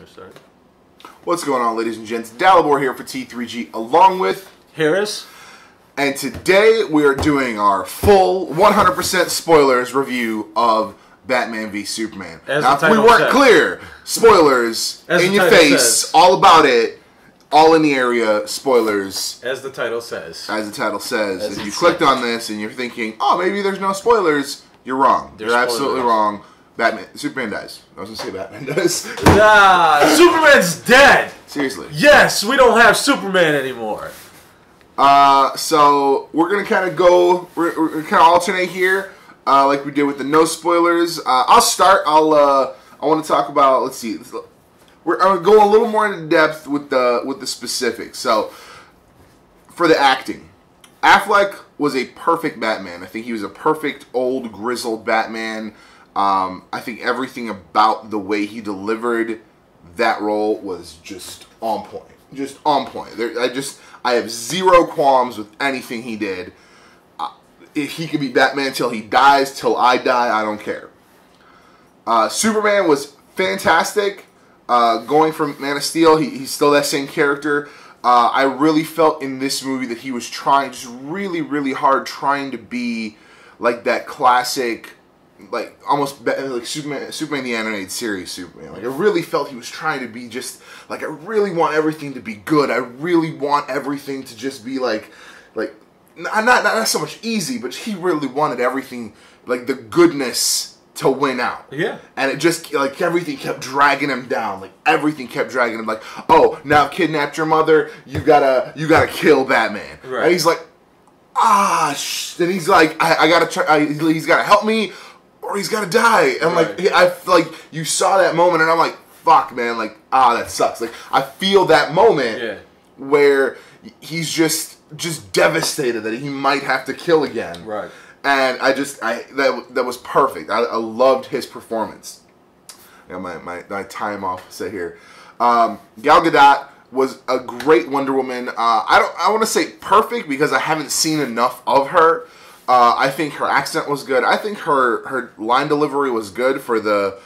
Let's start. What's going on, ladies and gents? Dalibor here for T3G, along with Harris. And today we are doing our full 100% spoilers review of Batman v Superman. Now, if we weren't clear, spoilers in your face, all about it, all in the area, spoilers. As the title says. As the title says. If you clicked on this and you're thinking, oh, maybe there's no spoilers, you're wrong. You're absolutely wrong. Superman dies. I was going to say Batman dies. Nah, Superman's dead! Seriously. Yes, we don't have Superman anymore. So, we're going to kind of go, we're going to kind of alternate here, like we did with the no spoilers. I'll start, I want to talk about, let's see, I'm going to go a little more into depth with the specifics. So, for the acting. Affleck was a perfect Batman. I think he was a perfect old grizzled Batman. I think everything about the way he delivered that role was just on point. Just on point. I have zero qualms with anything he did. He could be Batman till he dies, till I die, I don't care. Superman was fantastic. Going from Man of Steel, he's still that same character. I really felt in this movie that he was trying just really, really hard, trying to be like that classic, like almost like Superman the animated series Superman. Like I really felt he was trying to be just like, I really want everything to be good. I really want everything to just be like not so much easy, but he really wanted everything, like the goodness to win out. Yeah. And it just like everything kept dragging him down. Like everything kept dragging him. Like, oh, now I've kidnapped your mother. You gotta kill Batman. Right. And he's like, ah. Then he's like, I gotta try. He's gotta help me. Or he's gotta die. And right. Like I like you saw that moment, and I'm like, fuck, man. Like that sucks. Like I feel that moment where he's just devastated that he might have to kill again. Right. And that was perfect. I loved his performance. I got my time off set here. Gal Gadot was a great Wonder Woman. I want to say perfect because I haven't seen enough of her. I think her accent was good. I think her line delivery was good for the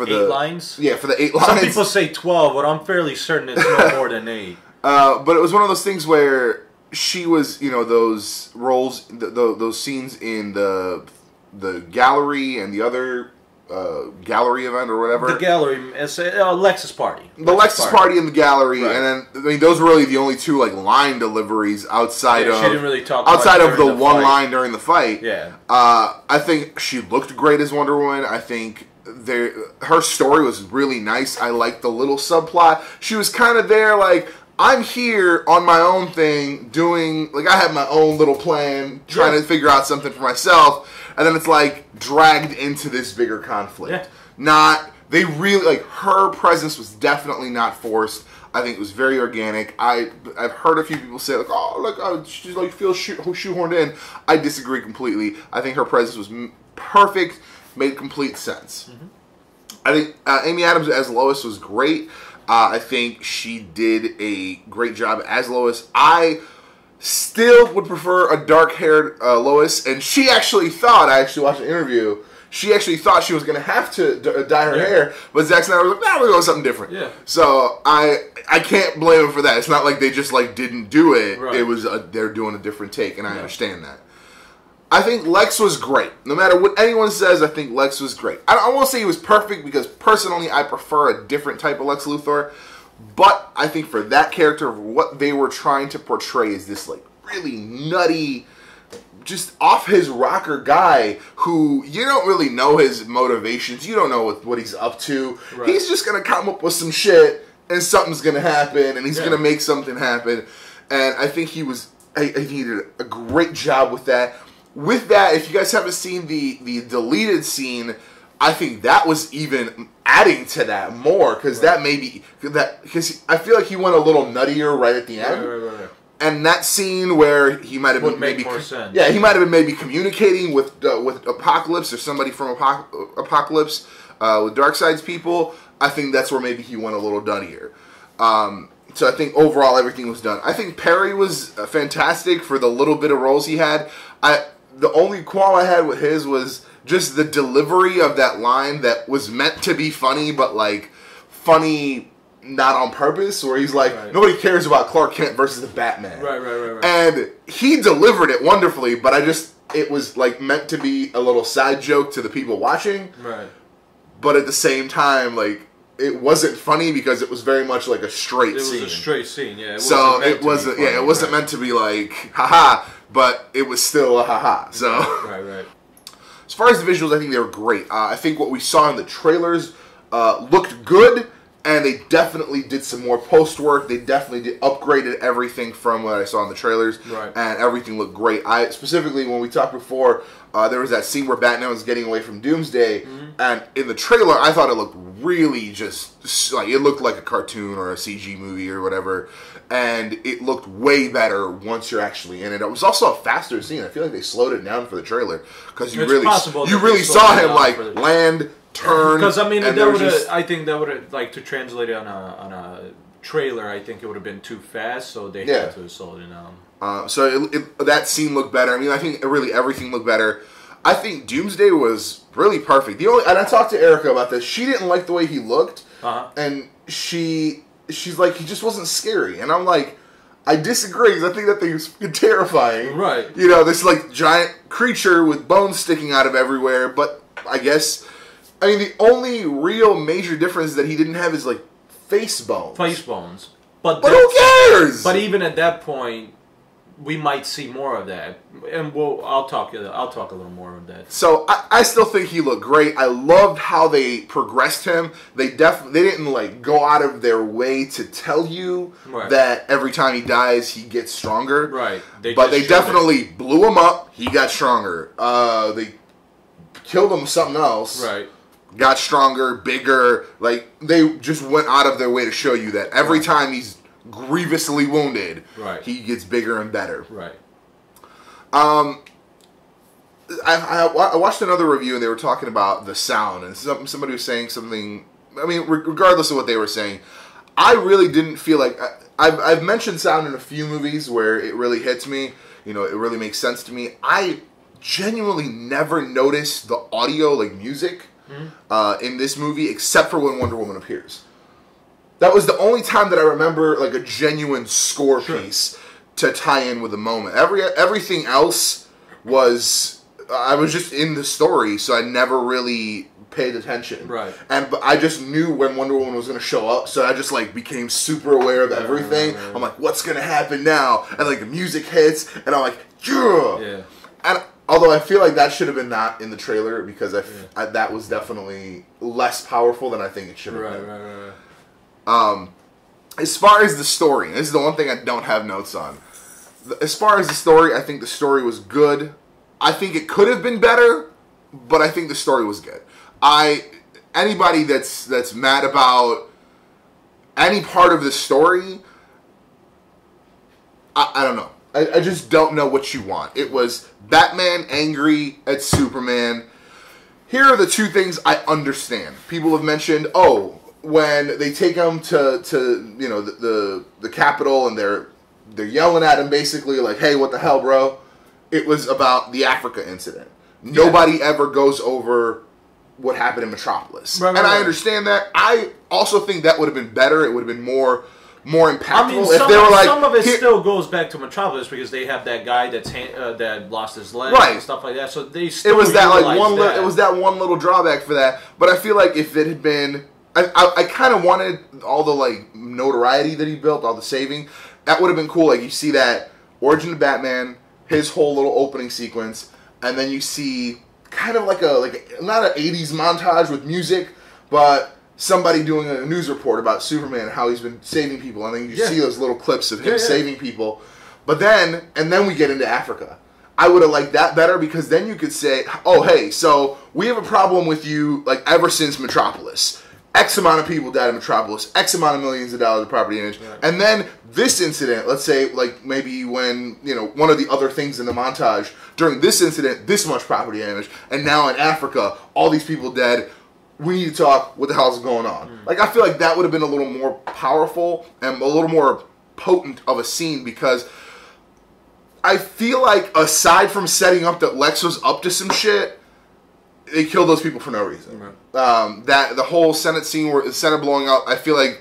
8 lines. Yeah, for the 8 lines. Some people say 12, but I'm fairly certain it's no more than 8. But it was one of those things where she was, you know, those roles, those scenes in the gallery and the other gallery event or whatever. The gallery, it's a Lexus party. The Lexus party in the gallery, right. And then I mean those were really the only two like line deliveries outside of. She didn't really talk outside of the one line during the fight. Yeah, I think she looked great as Wonder Woman. I think her story was really nice. I liked the little subplot. She was kind of there like, I'm here on my own thing, doing, like, I have my own little plan, trying to figure out something for myself, and then it's, like, dragged into this bigger conflict. Yeah. They really, like, her presence was definitely not forced. I think it was very organic. I've heard a few people say, like, oh, look, she, like, feels shoehorned in. I disagree completely. I think her presence was perfect, made complete sense. Mm-hmm. I think Amy Adams as Lois was great. I think she did a great job as Lois. I still would prefer a dark-haired Lois, and she actually thought, I actually watched an interview, she actually thought she was going to have to dye her hair, but Zack Snyder was like, nah, we're going with something different. Yeah. So I can't blame him for that. It's not like they just like didn't do it. Right. It was they're doing a different take, and I understand that. I think Lex was great. No matter what anyone says, I think Lex was great. I won't say he was perfect because personally I prefer a different type of Lex Luthor. But I think for that character, what they were trying to portray is this like really nutty, just off his rocker guy who you don't really know his motivations. You don't know what he's up to. Right. He's just going to come up with some shit and something's going to happen and he's going to make something happen. And I think he did a great job with that. With that, if you guys haven't seen the deleted scene, I think that was even adding to that more because that maybe because I feel like he went a little nuttier right at the end. Right. And that scene where he might have been maybe he might have been maybe communicating with Apocalypse or somebody from Apocalypse with Darkseid's people. I think that's where maybe he went a little nuttier. So I think overall everything was done. I think Perry was fantastic for the little bit of roles he had. The only qualm I had with his was just the delivery of that line that was meant to be funny, but like, funny, not on purpose, where he's like, nobody cares about Clark Kent versus the Batman. Right. And he delivered it wonderfully, but I just, it was like meant to be a little side joke to the people watching. Right. But at the same time, like, it wasn't funny because it was very much like a straight scene. It was a straight scene, yeah. So it wasn't, yeah, it wasn't meant to be like, haha, but it was still a haha. So, right. As far as the visuals, I think they were great. I think what we saw in the trailers looked good, and they definitely did some more post work. They definitely did, upgraded everything from what I saw in the trailers, and everything looked great. I specifically, when we talked before, there was that scene where Batman was getting away from Doomsday, and in the trailer, I thought it looked really just like, it looked like a cartoon or a CG movie or whatever, and it looked way better once you're actually in it. It was also a faster scene. I feel like they slowed it down for the trailer because you really saw him like land. Turn, because I mean, that would just... I think that would have, like, to translate it on a trailer, I think it would have been too fast, so they had to slow it down. So that scene looked better. I mean, I think really everything looked better. I think Doomsday was really perfect. The only, and I talked to Erica about this. She didn't like the way he looked, and she's like, he just wasn't scary, and I'm like, I disagree, because I think that thing is terrifying. Right. You know, this like giant creature with bones sticking out of everywhere, but I guess. I mean, the only real major difference that he didn't have is, like, face bones. Face bones. But who cares? But even at that point, we might see more of that. And I'll talk a little more of that. So, I still think he looked great. I loved how they progressed him. They didn't, like, go out of their way to tell you that every time he dies, he gets stronger. Right. But they definitely blew him up. He got stronger. They killed him with something else. Right. Got stronger, bigger, like, they just went out of their way to show you that every time he's grievously wounded, he gets bigger and better. Right. I watched another review, and they were talking about the sound, and somebody was saying something, I mean, regardless of what they were saying, I really didn't feel like, I've mentioned sound in a few movies where it really hits me, you know, it really makes sense to me. I genuinely never noticed the audio, like music, in this movie, except for when Wonder Woman appears. That was the only time that I remember, like, a genuine score piece to tie in with the moment. Everything else was, I was just in the story, so I never really paid attention. Right. But I just knew when Wonder Woman was going to show up, so I just, like, became super aware of everything. I'm like, what's going to happen now? And, like, the music hits, and I'm like, yeah. And although I feel like that should have been not in the trailer, because that was definitely less powerful than I think it should have been. Right. As far as the story, this is the one thing I don't have notes on. As far as the story, I think the story was good. I think it could have been better, but I think the story was good. Anybody that's mad about any part of the story, I don't know. I just don't know what you want. It was Batman angry at Superman. Here are the two things I understand. People have mentioned, when they take him to you know, the Capitol, and they're yelling at him, basically, like, hey, what the hell, bro? It was about the Africa incident. Nobody ever goes over what happened in Metropolis. I understand that. I also think that would have been better. It would have been more impactful. I mean, if they were like, some of it still goes back to Metropolis, because they have that guy that lost his leg and stuff like that. So they still it was that one little drawback for that. But I feel like if it had been, I kind of wanted all the like notoriety that he built, all the saving. That would have been cool. Like, you see that origin of Batman, his whole little opening sequence, and then you see kind of like a, not an 80s montage with music, but somebody doing a news report about Superman and how he's been saving people, and then you see those little clips of him saving people. But then, and then we get into Africa. I would have liked that better, because then you could say, oh, hey, so we have a problem with you, like, ever since Metropolis. X amount of people died in Metropolis, X amount of millions of dollars of property damage, and then this incident, let's say, like, maybe when, you know, one of the other things in the montage, during this incident, this much property damage, and now in Africa, all these people dead. We need to talk. What the hell's going on? Like, I feel like that would have been a little more powerful and a little more potent of a scene, because I feel like, aside from setting up that Lex was up to some shit, they killed those people for no reason. Right. That the whole Senate scene where the Senate blowing up, I feel like,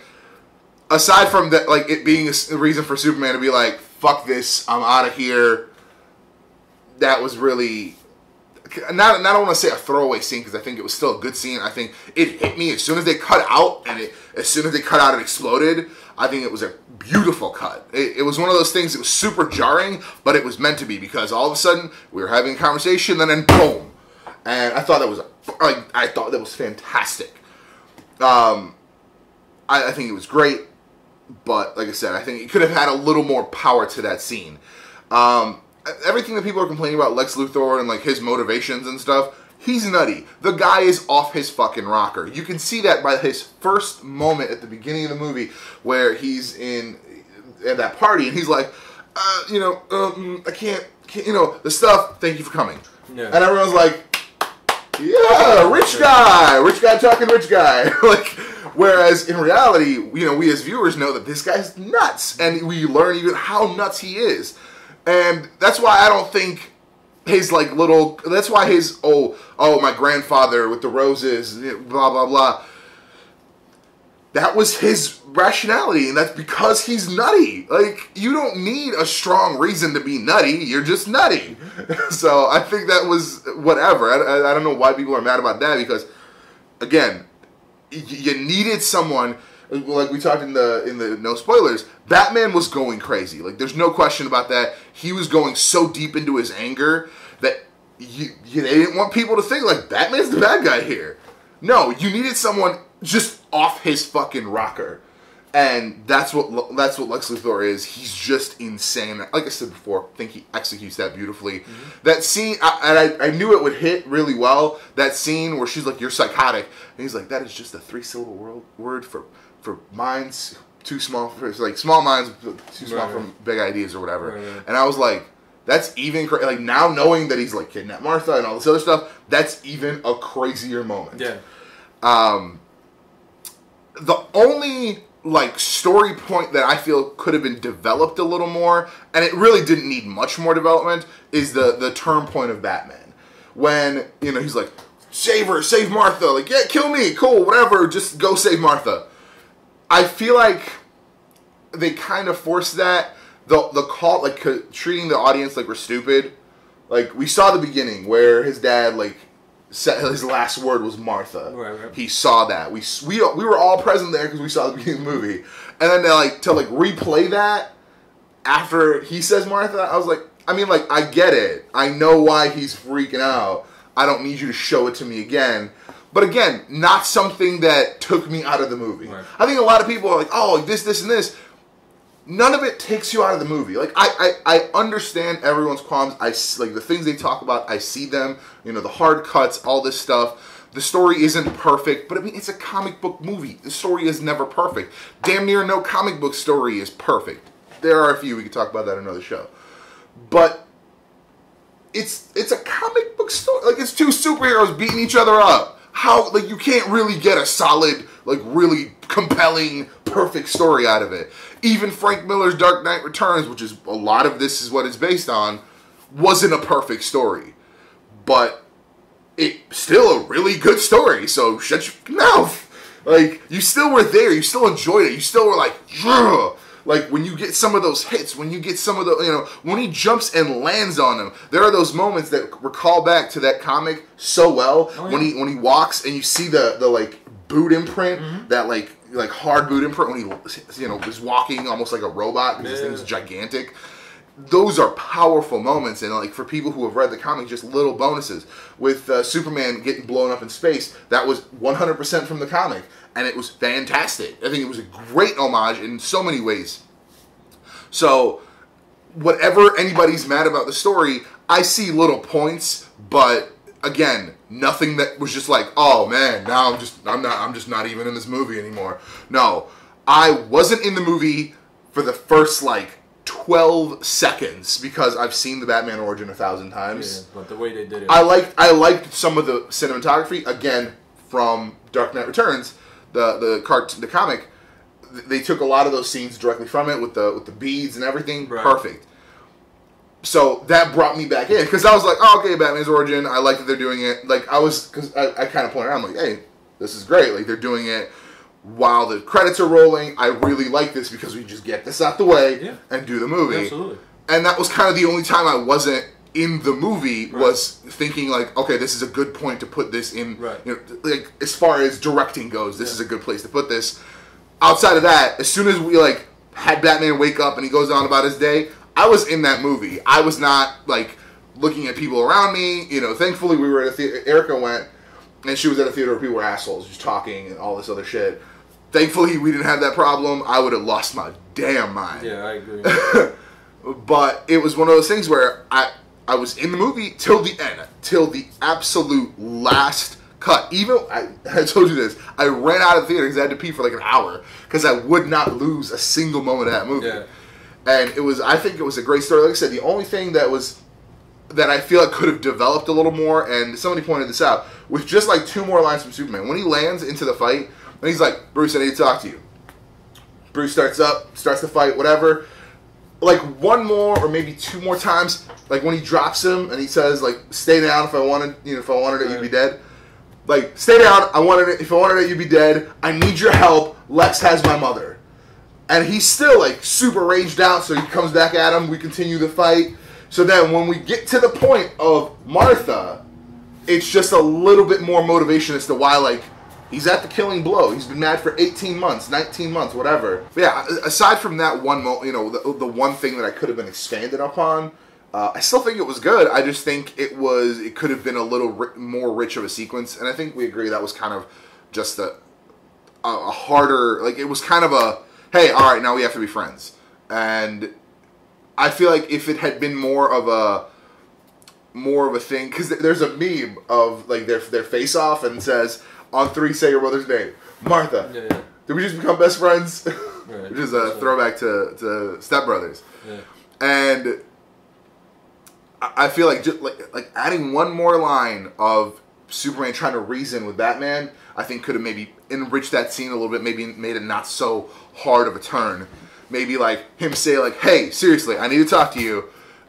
aside from that, like it being a reason for Superman to be like, "Fuck this, I'm out of here." That was really not I don't want to say a throwaway scene because I think it was still a good scene. I think it hit me as soon as they cut out, and it exploded. I think it was a beautiful cut. It was one of those things that was super jarring, but it was meant to be because all of a sudden we were having a conversation, and then boom. And I thought that was fantastic. I think it was great, but like I said, I think it could have had a little more power to that scene. Everything that people are complaining about Lex Luthor and like his motivations and stuff, he's nutty. The guy is off his fucking rocker. You can see that by his first moment at the beginning of the movie where he's at that party and he's like, I can't, the stuff, thank you for coming. Yeah. And everyone's like, yeah, rich guy talking rich guy. Like, whereas in reality, we as viewers know that this guy's nuts and we learn even how nuts he is. And that's why I don't think his that's why his my grandfather with the roses, blah blah blah. That was his rationality, and that's because he's nutty. Like, you don't need a strong reason to be nutty, you're just nutty. So I think that was whatever. I don't know why people are mad about that, because again, you needed someone. Like we talked in the no spoilers, Batman was going crazy. Like, there's no question about that. He was going so deep into his anger that they didn't want people to think like Batman's the bad guy here. No, you needed someone just off his fucking rocker, and that's what Lex Luthor is. He's just insane. Like I said before, I think he executes that beautifully. Mm-hmm. That scene, I knew it would hit really well. That scene where she's like, "You're psychotic," and he's like, "That is just a 3-syllable word for minds too small for small minds too small for big ideas," or whatever. Right. And I was like, that's even like, now knowing that he's like kidnapped Martha and all this other stuff, that's even a crazier moment. Yeah. The only story point that I feel could have been developed a little more, and it really didn't need much more development, is the turn point of Batman when he's like, "Save her, save Martha," like, "Yeah, kill me, cool, whatever, just go save Martha." I feel like they kind of forced that. The call, treating the audience like we're stupid. Like, we saw the beginning where his dad, said his last word was Martha. Right. He saw that. We were all present there because we saw the beginning of the movie. And then, to replay that after he says Martha, I was like, I get it. I know why he's freaking out. I don't need you to show it to me again. But again, not something that took me out of the movie. Right. I think a lot of people are like, "Oh, this, and this." None of it takes you out of the movie. Like, I understand everyone's qualms. The things they talk about, I see them. The hard cuts, all this stuff. The story isn't perfect, but it's a comic book movie. The story is never perfect. Damn near no comic book story is perfect. There are a few. We could talk about that in another show. But it's a comic book story. Like, it's two superheroes beating each other up. How, you can't really get a solid, really compelling, perfect story out of it. Even Frank Miller's Dark Knight Returns, which is a lot of this is what it's based on, wasn't a perfect story. But it's still a really good story, so shut your mouth. You still were there, you still enjoyed it, you still were like, yeah. When you get some of those hits, when you get some of the, when he jumps and lands on him, there are those moments that recall back to that comic so well. Oh, yeah. When he walks and you see the boot imprint, mm-hmm. that like hard boot imprint when he is walking almost like a robot because this thing's gigantic. Those are powerful moments, and for people who have read the comic, just little bonuses. With Superman getting blown up in space, that was 100% from the comic. And it was fantastic. I think it was a great homage in so many ways. So, whatever anybody's mad about the story, I see little points, but again, nothing that was just like, "Oh man, now I'm just not even in this movie anymore." No, I wasn't in the movie for the first 12 seconds because I've seen the Batman origin 1,000 times. Yeah, but the way they did it, I liked some of the cinematography again from Dark Knight Returns. The comic, they took a lot of those scenes directly from it with the beads and everything. Right. Perfect. So that brought me back in, because I was like, oh, okay, Batman's origin, I like that they're doing it. Like, I was, because I kind of pointed out, I'm like, hey, this is great. Like, they're doing it while the credits are rolling. I really like this because we just get this out the way and do the movie. Yeah, absolutely. And that was kind of the only time I wasn't in the movie, was thinking like, okay, this is a good point to put this in. Right. You know, like, as far as directing goes, this is a good place to put this. Outside of that, as soon as we, like, had Batman wake up and he goes on about his day, I was in that movie. I was not, like, looking at people around me. You know, thankfully we were at a theater. Erica went, and she was at a theater where people were assholes, just talking and all this other shit. Thankfully we didn't have that problem. I would have lost my damn mind. Yeah, I agree. But it was one of those things where I was in the movie till the end, till the absolute last cut. Even, I told you this, I ran out of the theater because I had to pee for like an hour, because I would not lose a single moment of that movie. Yeah. And it was, I think it was a great story. Like I said, the only thing that was, that I feel I could have developed a little more, and somebody pointed this out, was just like 2 more lines from Superman. When he lands into the fight, and he's like, Bruce, I need to talk to you. Bruce starts up, starts the fight, whatever. Like, 1 more or maybe 2 more times, like when he drops him and he says, like, stay down, if I wanted, you know, if I wanted it, you'd be dead. Like, stay down, I wanted it, if I wanted it, you'd be dead. I need your help. Lex has my mother. And he's still, like, super raged out, so he comes back at him. We continue the fight. So then when we get to the point of Martha, it's just a little bit more motivation as to why, like, he's at the killing blow. He's been mad for 18 months, 19 months, whatever. But yeah, aside from that one, you know, the one thing that I could have been expanded upon, I still think it was good. I just think it was, it could have been a little more rich of a sequence. And I think we agree that was kind of just a harder, like, it was kind of a, hey, all right, now we have to be friends. And I feel like if it had been more of a thing, because there's a meme of, like, their face off, and says, on 3, say your mother's name. Martha. Yeah, yeah. Did we just become best friends? Right. Which is a throwback to Step Brothers. Yeah. And I feel like just like adding 1 more line of Superman trying to reason with Batman, I think could have maybe enriched that scene a little bit, maybe made it not so hard of a turn. Maybe like him say like, hey, seriously, I need to talk to you.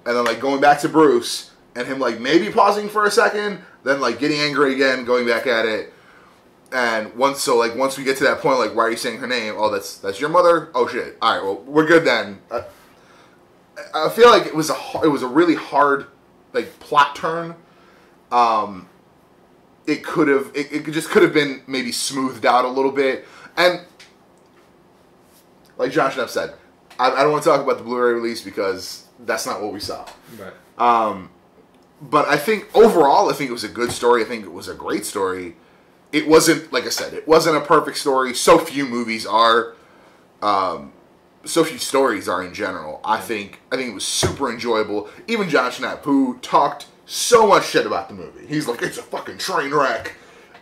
And then like going back to Bruce and him like maybe pausing for a second, then like getting angry again, going back at it. And once we get to that point, like, why are you saying her name? Oh, that's your mother? Oh, shit. All right, well, we're good then. I feel like it was a really hard, like, plot turn. It just could have been maybe smoothed out a little bit. And, like Josh and I've said, I don't want to talk about the Blu-ray release because that's not what we saw. Right. But I think, overall, I think it was a good story. I think it was a great story. It wasn't, like I said, it wasn't a perfect story. So few movies are, so few stories are in general. I think it was super enjoyable. Even John Schnapp, who talked so much shit about the movie. He's like, it's a fucking train wreck.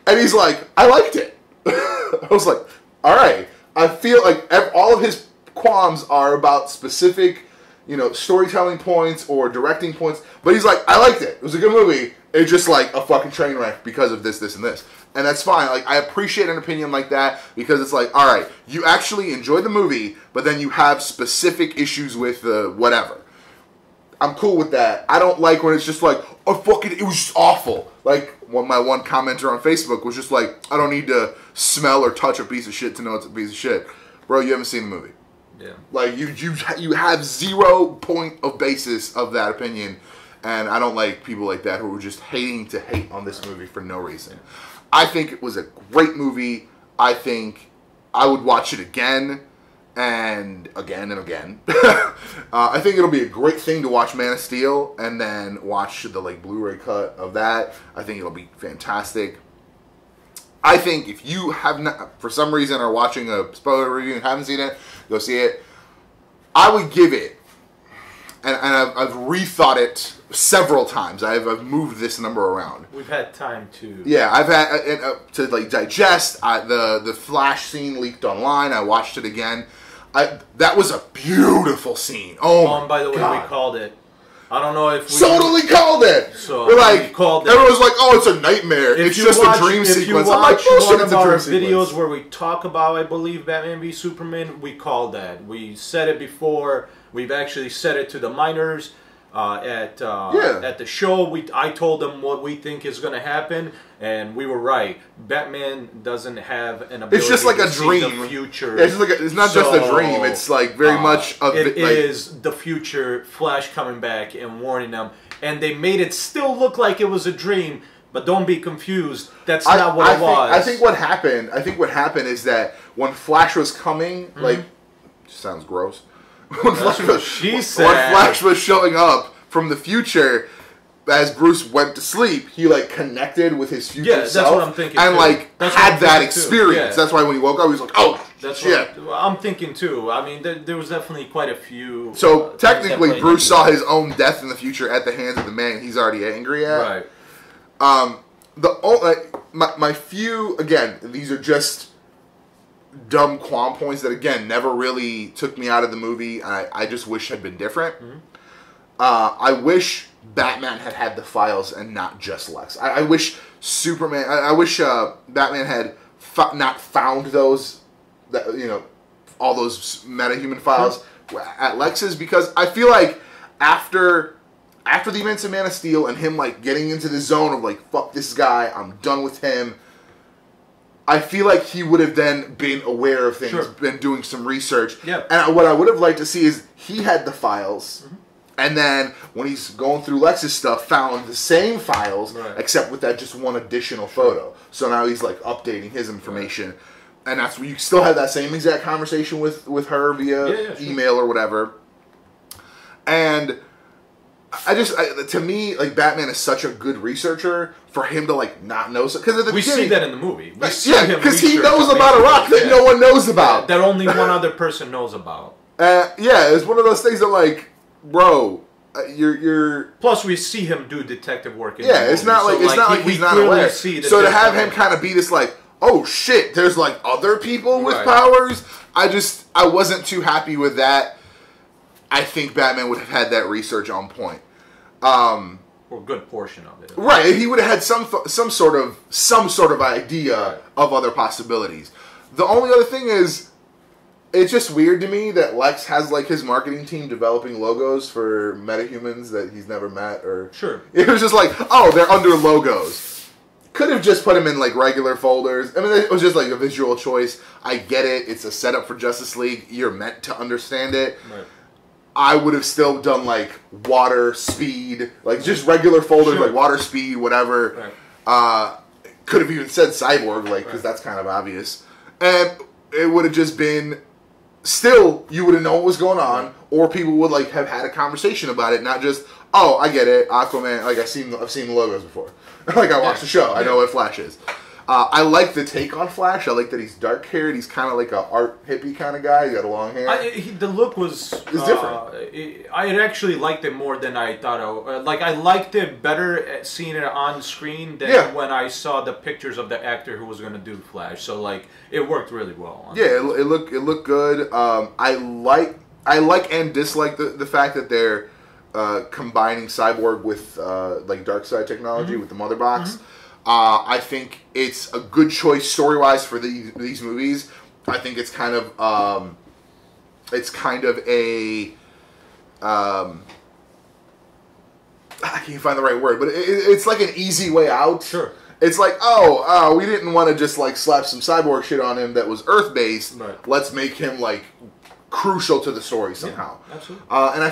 And he's like, I liked it. I was like, all right. I feel like all of his qualms are about specific, you know, storytelling points or directing points. But he's like, I liked it. It was a good movie. It's just like a fucking train wreck because of this, this, and this. And that's fine. Like, I appreciate an opinion like that because it's like, all right, you actually enjoyed the movie, but then you have specific issues with the whatever. I'm cool with that. I don't like when it's just like, oh, fucking, it was just awful. Like, my one commenter on Facebook was just like, I don't need to smell or touch a piece of shit to know it's a piece of shit. Bro, you haven't seen the movie. Yeah. Like, you have 0 point of basis of that opinion. And I don't like people like that who are just hating to hate on this movie for no reason. I think it was a great movie. I think I would watch it again and again and again. I think it'll be a great thing to watch Man of Steel and then watch the like Blu-ray cut of that. I think it'll be fantastic. I think if you have not, for some reason, are watching a spoiler review and haven't seen it, go see it. I would give it, and I've rethought it several times. I've moved this number around. We've had time to... Yeah, I've had to like digest. The Flash scene leaked online. I watched it again. That was a beautiful scene. Oh, my by the way, God. We called it. I don't know if we... Totally called it! So we're like, everyone's like, oh, it's a nightmare. It's just a dream sequence. I'm like, bullshit, it's a dream sequence. Videos where we talk about, I believe, Batman v Superman, we called that. We said it before. We've actually said it to the minors. At the show, I told them what we think is going to happen, and we were right. Batman doesn't have an ability. It's just like a dream. The future. Yeah, it's just like it's not just a dream. It's like very much. It is the future. Flash coming back and warning them, and they made it still look like it was a dream. But don't be confused. That's not what it was. I think what happened is that when Flash was coming, like, sounds gross. When Flash was showing up from the future, as Bruce went to sleep, he like connected with his future self. Yeah, that's what I'm thinking. And like had that experience. Yeah. That's why when he woke up, he was like, "Oh, shit." I'm thinking too. I mean, there was definitely quite a few. So technically, Bruce saw his own death in the future at the hands of the man he's already angry at. Right. My few, again, these are just dumb qualm points that, again, never really took me out of the movie. I just wish had been different. Mm-hmm. I wish Batman had had the files and not just Lex. I wish Superman, I wish Batman had not found those, you know, all those metahuman files at Lex's, because I feel like after the events of Man of Steel and him, like, getting into the zone of, like, fuck this guy, I'm done with him, I feel like he would have then been aware of things, been doing some research. Yeah. And what I would have liked to see is he had the files, and then when he's going through Lex's stuff, found the same files, except with that just one additional photo. So now he's, like, updating his information. Right. And that's where you still have that same exact conversation with her via email or whatever. And to me, like, Batman is such a good researcher for him to, like, not know something. We see that in the movie. Because he knows about a rock that no one knows about. That only one other person knows about. It's one of those things that, like, bro, you're... Plus, we see him do detective work in the movie. It's not like he's not aware. So to have him kind of be this, like, oh, shit, there's, like, other people with powers? I wasn't too happy with that. I think Batman would have had that research on point. Or a good portion of it. Right. He would have had some sort of idea of other possibilities. The only other thing is, it's just weird to me that Lex has, like, his marketing team developing logos for metahumans that he's never met. It was just like, oh, they're under logos. Could have just put them in, like, regular folders. I mean, it was just, like, a visual choice. I get it. It's a setup for Justice League. You're meant to understand it. Right. I would have still done, like, water, speed, like, just regular folders, like, water, speed, whatever. Right. Could have even said cyborg, like, because that's kind of obvious. And it would have just been, still, you would have known what was going on, or people would, like, have had a conversation about it, not just, oh, I get it, Aquaman, like, I've seen the logos before. Like, I watched the show, I know what Flash is. I like the take on Flash. I like that he's dark-haired. He's kind of like an art hippie kind of guy. He's got a long hair. The look was... It's different. I actually liked it more than I thought. I liked it better at seeing it on screen than when I saw the pictures of the actor who was going to do Flash. So, like, it worked really well. It looked good. I like and dislike the fact that they're combining Cyborg with, like, Darkseid technology with the Mother Box. I think it's a good choice story-wise for these movies. I think it's kind of I can't find the right word, but it's like an easy way out. Sure. It's like, oh, we didn't want to just, like, slap some cyborg shit on him that was Earth-based. Right. Let's make him, like, crucial to the story somehow. Yeah, absolutely. And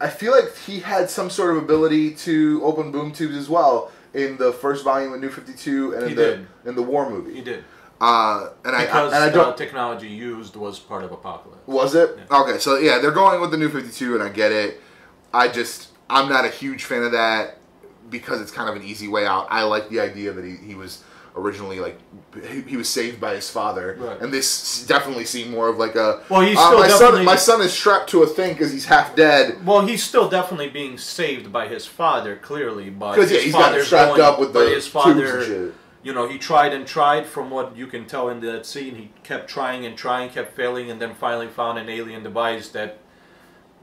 I feel like he had some sort of ability to open boom tubes as well. In the first volume of New 52 and in the war movie. He did. Because the technology used was part of Apocalypse. Was it? Yeah. Okay, so yeah, they're going with the New 52 and I get it. I'm not a huge fan of that because it's kind of an easy way out. I like the idea that he was originally, like, he was saved by his father. Right. And this definitely seemed more of like a... Well, he's still my son is strapped to a thing because he's half dead. Well, he's still definitely being saved by his father, clearly. Because, yeah, he's got strapped up with the tubes and shit. You know, he tried and tried, from what you can tell in that scene. He kept trying and trying, kept failing, and then finally found an alien device that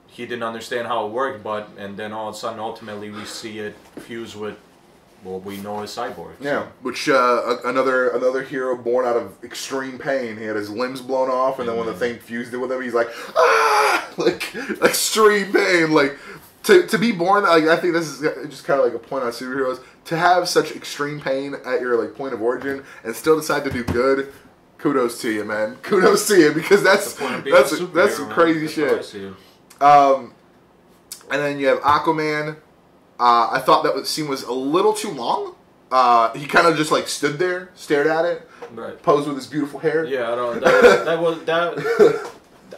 he didn't understand how it worked, and then all of a sudden, ultimately, we see it fuse with... Well, we know as cyborgs. Yeah, which another hero born out of extreme pain. He had his limbs blown off, and then when the thing fused it with him, he's like, ah! like extreme pain. Like to be born, like I think this is just kind of like a point on superheroes, to have such extreme pain at your like point of origin and still decide to do good. Kudos to you, man. Kudos to you, because that's some crazy shit. And then you have Aquaman. I thought that scene was a little too long. He kind of just like stood there, stared at it, right. Posed with his beautiful hair. Yeah, I don't. That was.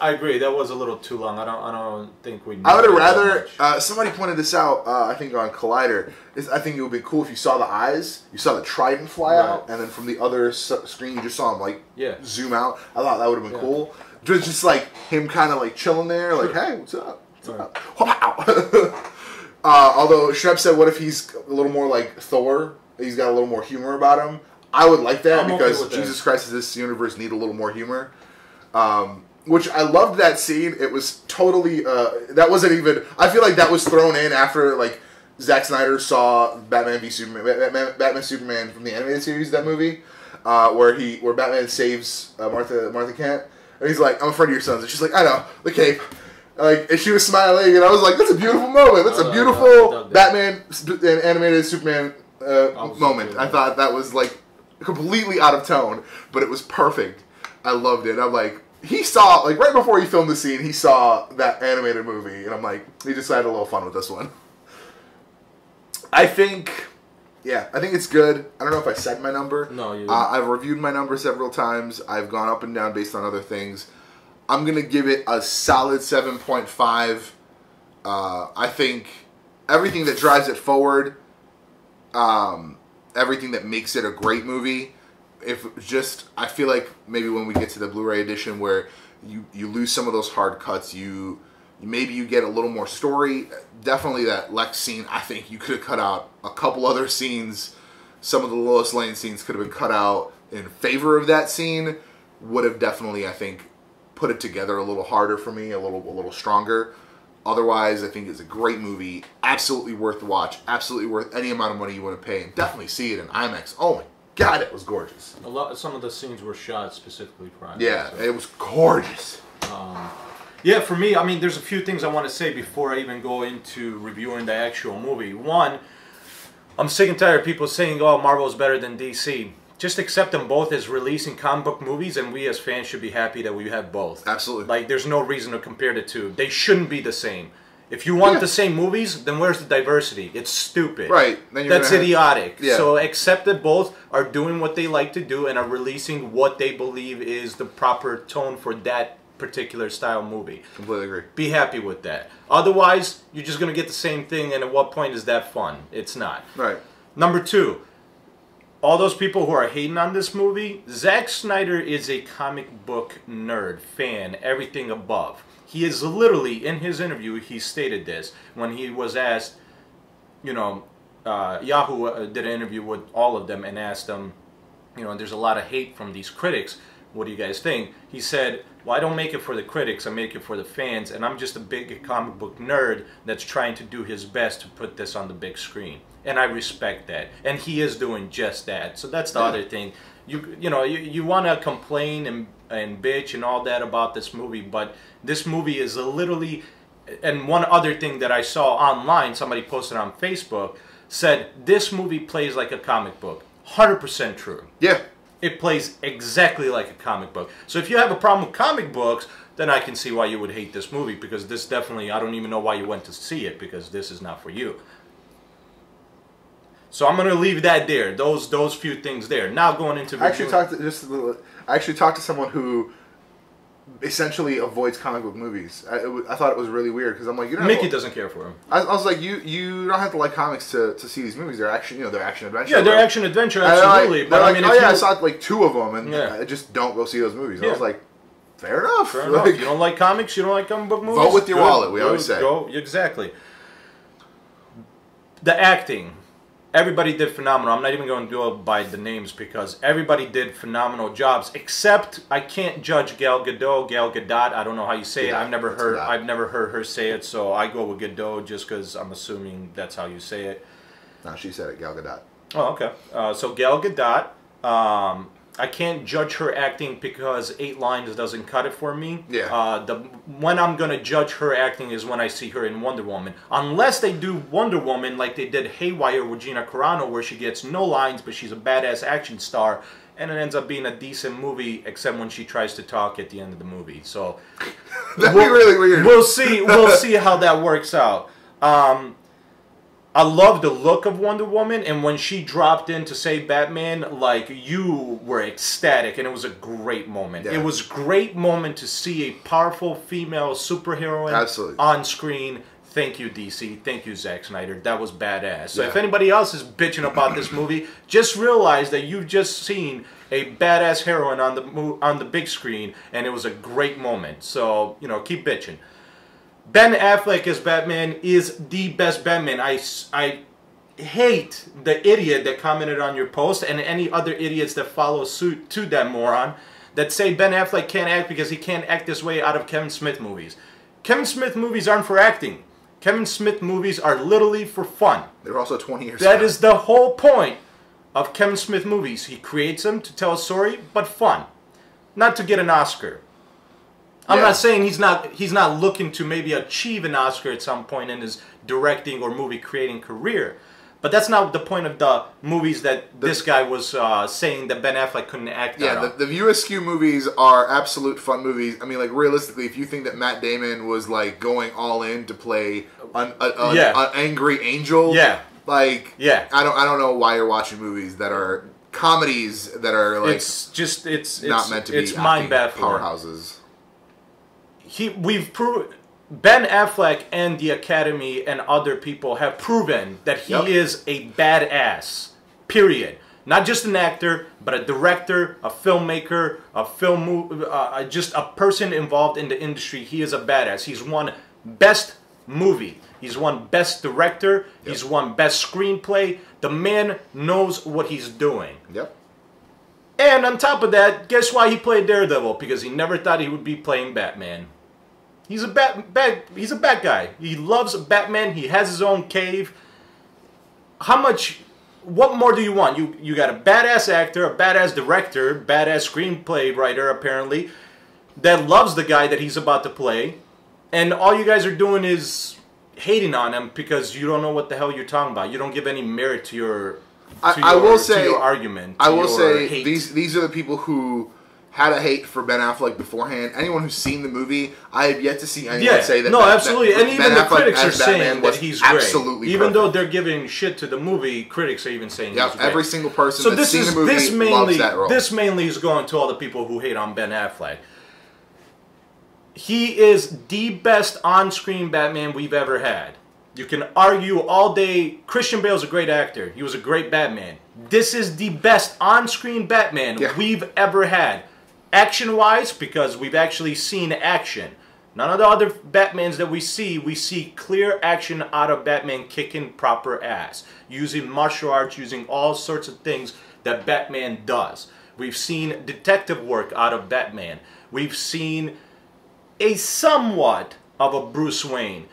I agree. That was a little too long. I don't think we. I would have rather. Somebody pointed this out. I think on Collider. I think it would be cool if you saw the eyes. You saw the trident fly out, and then from the other screen you just saw him like zoom out. I thought that would have been cool. Just like him, kind of like chilling there, like hey, what's up? What's up? Wow. Although Shreb said, what if he's a little more like Thor? He's got a little more humor about him. I would like that because Jesus Christ, does this universe need a little more humor? Which I loved that scene. It was totally, that wasn't even, I feel like that was thrown in after, like, Zack Snyder saw Batman v Superman, Batman Superman from the animated series, that movie, where Batman saves Martha Kent, and he's like, I'm a friend of your son's, and she's like, I know, the cape. Like, and she was smiling, and I was like, that's a beautiful moment, that's a beautiful Batman and animated Superman moment. I thought that was, like, completely out of tone, but it was perfect. I loved it. I'm like, he saw, like, right before he filmed the scene, he saw that animated movie, and I'm like, he just had a little fun with this one. I think, yeah, I think it's good. I don't know if I said my number. No, you didn't. I've reviewed my number several times. I've gone up and down based on other things. I'm going to give it a solid 7.5. I think everything that drives it forward, everything that makes it a great movie, I feel like maybe when we get to the Blu-ray edition where you lose some of those hard cuts, maybe you get a little more story. Definitely that Lex scene, I think you could have cut out a couple other scenes. Some of the Lois Lane scenes could have been cut out in favor of that scene. Would have definitely, I think, put it together a little harder for me, a little stronger. Otherwise, I think it's a great movie, absolutely worth the watch, absolutely worth any amount of money you want to pay, and definitely see it in IMAX. Oh my God, it was gorgeous. Some of the scenes were shot specifically for IMAX. Yeah, so. It was gorgeous. Yeah, for me, I mean, there's a few things I want to say before I even go into reviewing the actual movie. One, I'm sick and tired of people saying, oh, Marvel's better than DC. Just accept them both as releasing comic book movies, and we as fans should be happy that we have both. Absolutely. Like, there's no reason to compare the two. They shouldn't be the same. If you want the same movies, then where's the diversity? It's stupid. Right. Then that's idiotic. Yeah. So accept that both are doing what they like to do and are releasing what they believe is the proper tone for that particular style movie. Completely agree. Be happy with that. Otherwise, you're just going to get the same thing, and at what point is that fun? It's not. Right. Number two. All those people who are hating on this movie, Zack Snyder is a comic book nerd, fan, everything above. He is literally, in his interview, he stated this when he was asked, you know, Yahoo did an interview with all of them and asked them, you know, there's a lot of hate from these critics. What do you guys think? He said, well, I don't make it for the critics, I make it for the fans, and I'm just a big comic book nerd that's trying to do his best to put this on the big screen. And I respect that. And he is doing just that. So that's the other thing. You know, you want to complain and bitch and all that about this movie, but this movie is literally... And one other thing that I saw online, somebody posted on Facebook, said, this movie plays like a comic book. 100% true. Yeah. It plays exactly like a comic book. So if you have a problem with comic books, then I can see why you would hate this movie, because this definitely, I don't even know why you went to see it, because this is not for you. So I'm going to leave that there, those few things there. Now going into... I actually talked to someone who essentially avoids comic book movies. I thought it was really weird, because I'm like... You don't Mickey doesn't care for him. I was like, you don't have to like comics to see these movies. They're action, you know, they're action-adventure. Yeah, they're action-adventure, absolutely. But like, I mean, oh yeah, I saw like 2 of them, and I just don't go see those movies. Yeah. I was like... Fair enough. Fair enough. You don't like comics, you don't like comic book movies. Vote with your wallet, we always say. Exactly. The acting. Everybody did phenomenal. I'm not even going to go by the names because everybody did phenomenal jobs, except I can't judge Gal Gadot. I don't know how you say it. I've never heard her say it, so I go with Gadot just because I'm assuming that's how you say it. No, she said it, Gal Gadot. Oh, okay. So Gal Gadot. I can't judge her acting because 8 lines doesn't cut it for me. Yeah. When I'm going to judge her acting is when I see her in Wonder Woman. Unless they do Wonder Woman like they did Haywire with Gina Carano, where she gets no lines, but she's a badass action star, and it ends up being a decent movie, except when she tries to talk at the end of the movie. So that'd be really weird. We'll see. We'll see how that works out. I love the look of Wonder Woman, and when she dropped in to save Batman, like, you were ecstatic, and it was a great moment. Yeah. It was a great moment to see a powerful female superheroine on screen. Thank you, DC. Thank you, Zack Snyder. That was badass. So if anybody else is bitching about this movie, just realize that you've just seen a badass heroine on the big screen, and it was a great moment. So, you know, keep bitching. Ben Affleck as Batman is the best Batman. I hate the idiot that commented on your post and any other idiots that follow suit to that moron that say Ben Affleck can't act because he can't act his way out of Kevin Smith movies. Kevin Smith movies aren't for acting. Kevin Smith movies are literally for fun. They're also 20 years old. That is the whole point of Kevin Smith movies. He creates them to tell a story, but fun. Not to get an Oscar. I'm not saying he's not looking to maybe achieve an Oscar at some point in his directing or movie creating career, but that's not the point of the movies that this guy was saying that Ben Affleck couldn't act out of. The View Askew movies are absolute fun movies. I mean, like, realistically, if you think that Matt Damon was like going all in to play an angry angel, I don't know why you're watching movies that are comedies that are like it's not meant to be mind-baffling powerhouses. Ben Affleck and the Academy and other people have proven that he is a badass, period. Not just an actor, but a director, a filmmaker, just a person involved in the industry. He is a badass. He's won Best Movie. He's won Best Director. Yep. He's won Best Screenplay. The man knows what he's doing. Yep. And on top of that, guess why he played Daredevil? Because he never thought he would be playing Batman. He's a bat guy. He loves Batman. He has his own cave. How much? What more do you want? You got a badass actor, a badass director, badass screenplay writer apparently that loves the guy that he's about to play, and all you guys are doing is hating on him because you don't know what the hell you're talking about. You don't give any merit to your. I will say these are the people who had a hate for Ben Affleck beforehand. Anyone who's seen the movie, I have yet to see anyone say that. No, absolutely, and even the critics are saying that he's great. Absolutely, even though they're giving shit to the movie, critics are even saying he's great. Every single person that's seen the movie loves that role. This mainly is going to all the people who hate on Ben Affleck. He is the best on-screen Batman we've ever had. You can argue all day. Christian Bale's a great actor. He was a great Batman. This is the best on-screen Batman we've ever had. Action-wise, because we've actually seen action. None of the other Batmans that we see clear action out of Batman kicking proper ass. Using martial arts, using all sorts of things that Batman does. We've seen detective work out of Batman. We've seen a somewhat of a Bruce Wayne.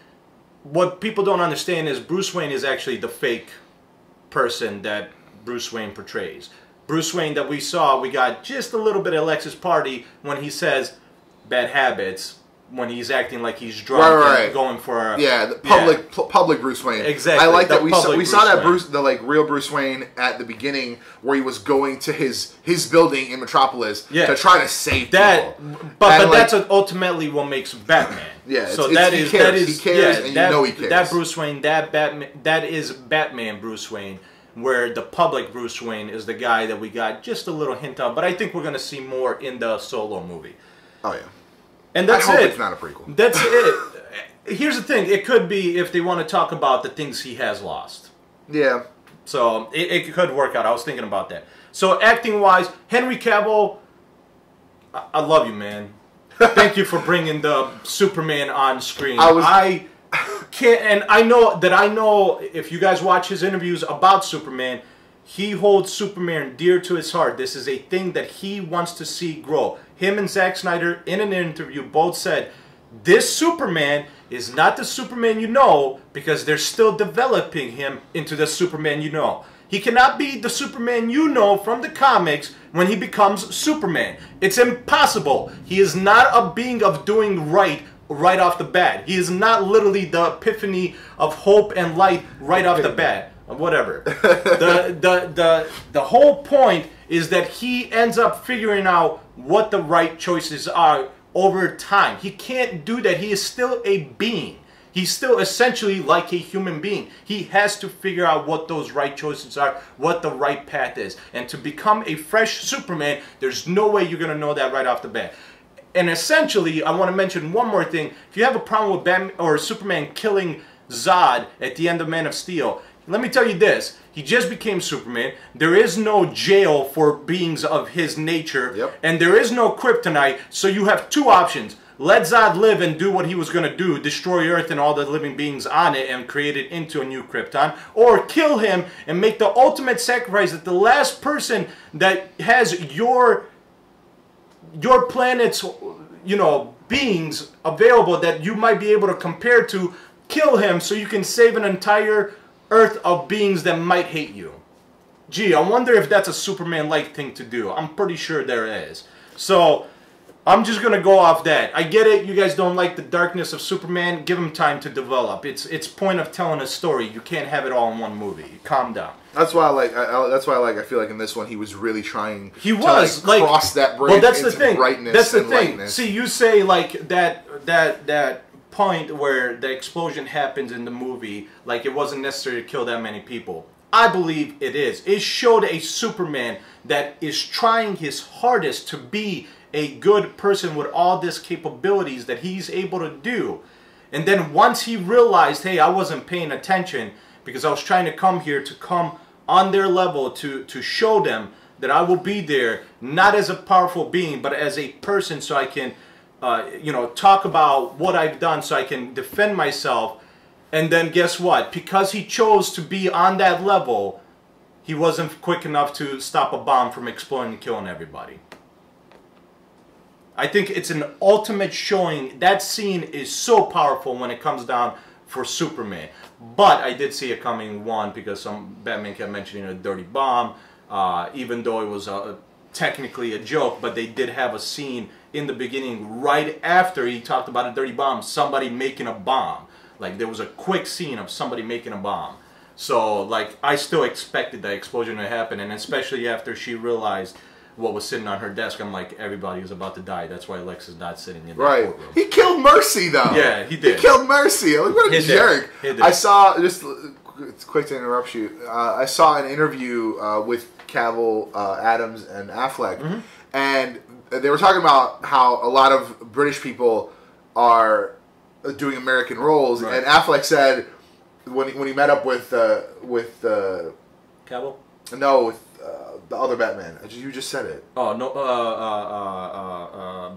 What people don't understand is Bruce Wayne is actually the fake person that Bruce Wayne portrays. Bruce Wayne that we saw, we got just a little bit of Lex's party when he says bad habits, when he's acting like he's drunk and going for a... Yeah, the public Bruce Wayne. Exactly. I like that we saw the real Bruce Wayne at the beginning where he was going to his building in Metropolis to try to save people. But like, that's ultimately what makes Batman. He cares, and you know he cares. That Bruce Wayne, that Batman, that is Batman Bruce Wayne, where the public Bruce Wayne is the guy that we got just a little hint of, but I think we're going to see more in the Solo movie. Oh, yeah. And that's I hope it's not a prequel. That's it. Here's the thing. It could be if they want to talk about the things he has lost. Yeah. So it could work out. I was thinking about that. So acting-wise, Henry Cavill, I love you, man. Thank you for bringing the Superman on screen. I can't, and I know if you guys watch his interviews about Superman, he holds Superman dear to his heart. This is a thing that he wants to see grow. Him and Zack Snyder, in an interview, both said, this Superman is not the Superman you know, because they're still developing him into the Superman you know. He cannot be the Superman you know from the comics when he becomes Superman. It's impossible. He is not a being of doing right off the bat. He is not literally the epiphany of hope and light right off the bat. Whatever. The whole point is that he ends up figuring out what the right choices are over time. He can't do that. He is still a being. He's still essentially like a human being. He has to figure out what those right choices are, what the right path is. And to become a fresh Superman, there's no way you're going to know that right off the bat. And essentially, I want to mention one more thing. If you have a problem with Batman or Superman killing Zod at the end of Man of Steel, let me tell you this. He just became Superman. There is no jail for beings of his nature. Yep. And there is no kryptonite. So you have two options. Let Zod live and do what he was going to do, destroy Earth and all the living beings on it and create it into a new Krypton. Or kill him and make the ultimate sacrifice that the last person that has your planet's, you know, beings available that you might be able to compare to, kill him so you can save an entire Earth of beings that might hate you. Gee, I wonder if that's a Superman-like thing to do. I'm pretty sure there is. So I'm just going to go off that. I get it. You guys don't like the darkness of Superman. Give him time to develop. It's point of telling a story. You can't have it all in one movie. Calm down. That's why I like. I feel like in this one he was really trying. He was to, like cross that bridge. Well, that's the thing. Brightness. That's the thing. Lightness. See, you say like that point where the explosion happens in the movie, like it wasn't necessary to kill that many people. I believe it is. It showed a Superman that is trying his hardest to be a good person with all these capabilities that he's able to do. And then once he realized, hey, I wasn't paying attention because I was trying to come here to come on their level to show them that I will be there, not as a powerful being, but as a person so I can, you know, talk about what I've done so I can defend myself. And then guess what? Because he chose to be on that level, he wasn't quick enough to stop a bomb from exploding and killing everybody. I think it's an ultimate showing. That scene is so powerful when it comes down for Superman. But I did see it coming, one, because some Batman kept mentioning a dirty bomb, even though it was technically a joke, but they did have a scene in the beginning right after he talked about a dirty bomb, somebody making a bomb. Like, there was a quick scene of somebody making a bomb. So, like, I still expected that explosion to happen, and especially after she realized what was sitting on her desk. I'm like, everybody was about to die. That's why Lex is not sitting in that courtroom. He killed Mercy, though. Yeah, he did. He killed Mercy. Like, what a jerk. I saw, just quick to interrupt you, I saw an interview with Cavill, Adams, and Affleck, and they were talking about how a lot of British people are doing American roles, and Affleck said when he met up with Cavill? No, with the other Batman. You just said it. Oh no,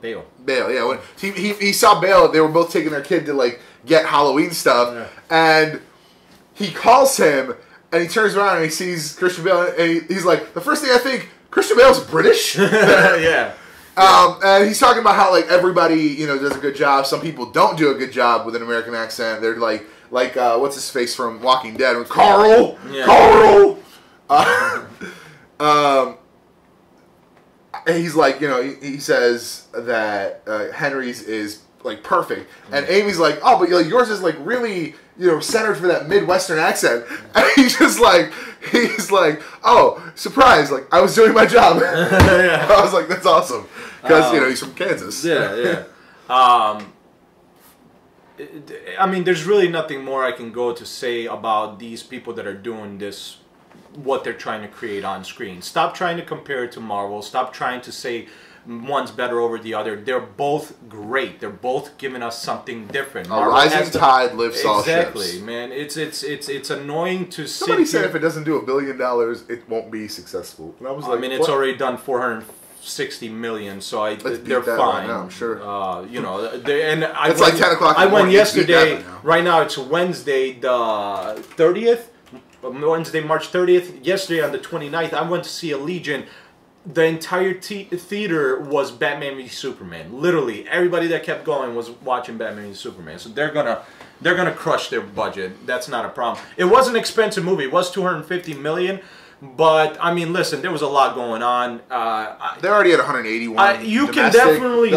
Bale. Bale, yeah. When he saw Bale, they were both taking their kid to like get Halloween stuff, and he calls him, and he turns around and he sees Christian Bale, and he's like, the first thing I think, Christian Bale's British. And he's talking about how like everybody, you know, does a good job. Some people don't do a good job with an American accent. They're like what's his face from Walking Dead, Carl. Yeah. Carl. He's like, you know, he says that Henry's is like perfect, and Amy's like, oh, but like, yours is like really, you know, centered for that Midwestern accent, and he's like, oh, surprise! Like, I was doing my job. I was like, that's awesome, because you know he's from Kansas. I mean, there's really nothing more I can go to say about these people that are doing this. What they're trying to create on screen. Stop trying to compare it to Marvel. Stop trying to say one's better over the other. They're both great. They're both giving us something different. A rising tide lifts all ships. Exactly, man. It's annoying to see. Somebody said if it doesn't do $1 billion, it won't be successful. And I was like, I mean, it's already done 460 million, so they're fine. Right now, I'm sure. You know, and I it's like 10 o'clock. I went yesterday. Right now it's Wednesday, the 30th. Wednesday, March 30th. Yesterday, on the 29th, I went to see a Legion. The entire theater was Batman v Superman. Literally, everybody that kept going was watching Batman v Superman. So they're gonna crush their budget. That's not a problem. It was an expensive movie. It was $250 million, But, I mean, listen, there was a lot going on. They're already at 181. You can definitely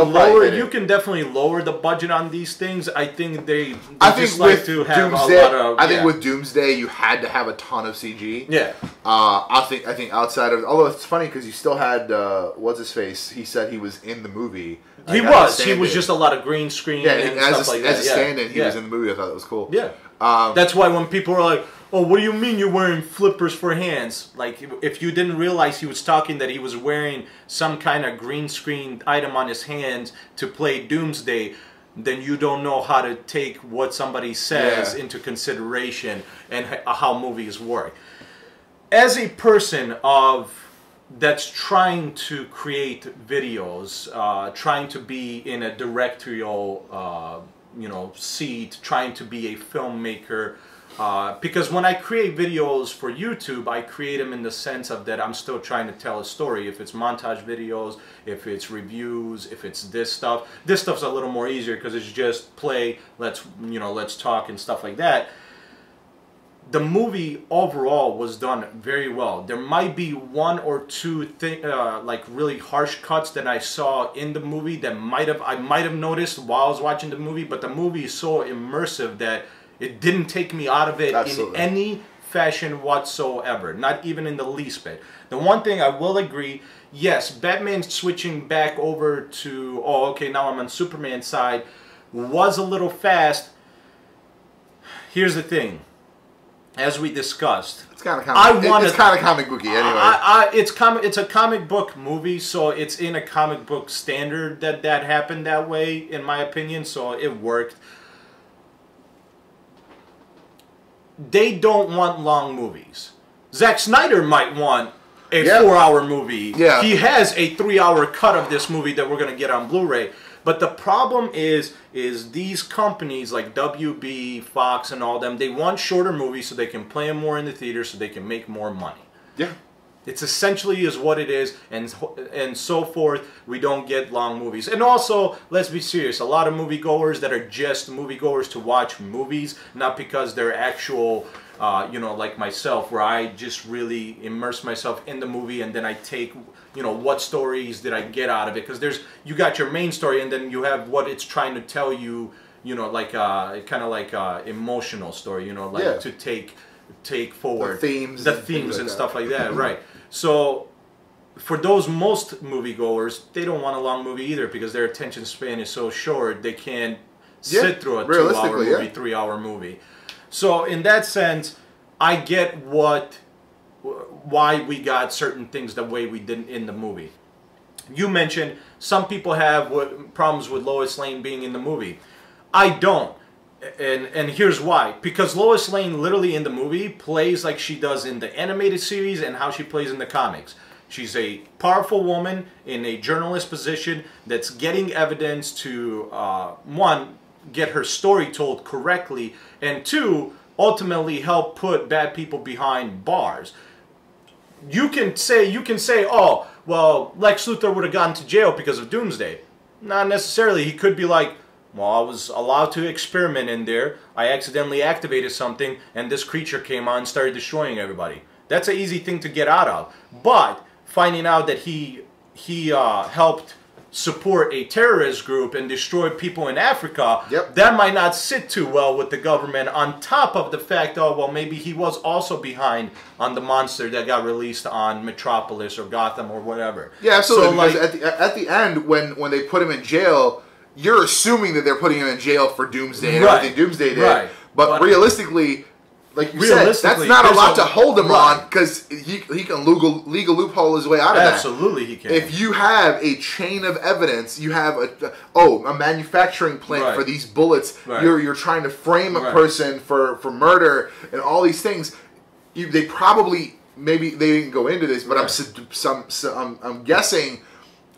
lower the budget on these things. I think with Doomsday, you had to have a ton of CG. Yeah. I think outside of, although it's funny because you still had what's his face? He said he was in the movie. Like, he was just a lot of green screen. Yeah, and stuff like that. As a stand-in, he was in the movie. I thought that was cool. Yeah. That's why when people are like, oh, what do you mean you're wearing flippers for hands? Like, if you didn't realize he was talking that he was wearing some kind of green screen item on his hands to play Doomsday, then you don't know how to take what somebody says into consideration and how movies work. As a person that's trying to create videos, trying to be in a directorial, you know, seat, trying to be a filmmaker. Because when I create videos for YouTube, I create them in the sense of that I'm still trying to tell a story. If it's montage videos, if it's reviews, if it's this stuff's a little more easier because it's just play, let's talk and stuff like that. The movie overall was done very well. There might be one or two like really harsh cuts that I saw in the movie that I might have noticed while I was watching the movie, but the movie is so immersive that it didn't take me out of it in any fashion whatsoever, not even in the least bit. The one thing I will agree, yes, Batman switching back over to, oh, okay, now I'm on Superman's side, was a little fast. Here's the thing, as we discussed, it's kind of comic booky anyway. It's a comic book movie, so it's in a comic book standard that happened that way, in my opinion, so it worked. They don't want long movies. Zack Snyder might want a 4-hour movie. Yeah. He has a 3-hour cut of this movie that we're going to get on Blu-ray. But the problem is these companies like WB, Fox, and all them, they want shorter movies so they can play them more in the theater so they can make more money. Yeah. It's essentially is what it is, and so forth. We don't get long movies. And also, let's be serious, a lot of moviegoers that are just moviegoers to watch movies, not because they're actual, you know, like myself, where I just really immerse myself in the movie and then I take, you know, what stories did I get out of it? Because you got your main story and then you have what it's trying to tell you, you know, like kind of like emotional story, you know, like to take forward. The themes and stuff like that, right. So, for those most moviegoers, they don't want a long movie either because their attention span is so short, they can't sit through a 2-hour movie, 3-hour movie. So, in that sense, I get why we got certain things the way we didn't in the movie. You mentioned some people have problems with Lois Lane being in the movie. I don't. And here's why. Because Lois Lane literally in the movie plays like she does in the animated series and how she plays in the comics. She's a powerful woman in a journalist position that's getting evidence to, one, get her story told correctly, and two, ultimately help put bad people behind bars. You can say, oh, well, Lex Luthor would have gotten to jail because of Doomsday. Not necessarily. He could be like, well, I was allowed to experiment in there. I accidentally activated something, and this creature came on and started destroying everybody. That's an easy thing to get out of. But finding out that he helped support a terrorist group and destroy people in Africa, that might not sit too well with the government, on top of the fact, oh, well, maybe he was also behind on the monster that got released on Metropolis or Gotham or whatever. Yeah, absolutely. So, like, at the end, when they put him in jail, you're assuming that they're putting him in jail for Doomsday and everything Doomsday did. Right. But realistically, like you said, that's not a lot to hold him on, because he can legal loophole his way out of that. Absolutely he can. If you have a chain of evidence, you have a manufacturing plant for these bullets, you're trying to frame a person for murder and all these things, they probably, maybe they didn't go into this, but I'm guessing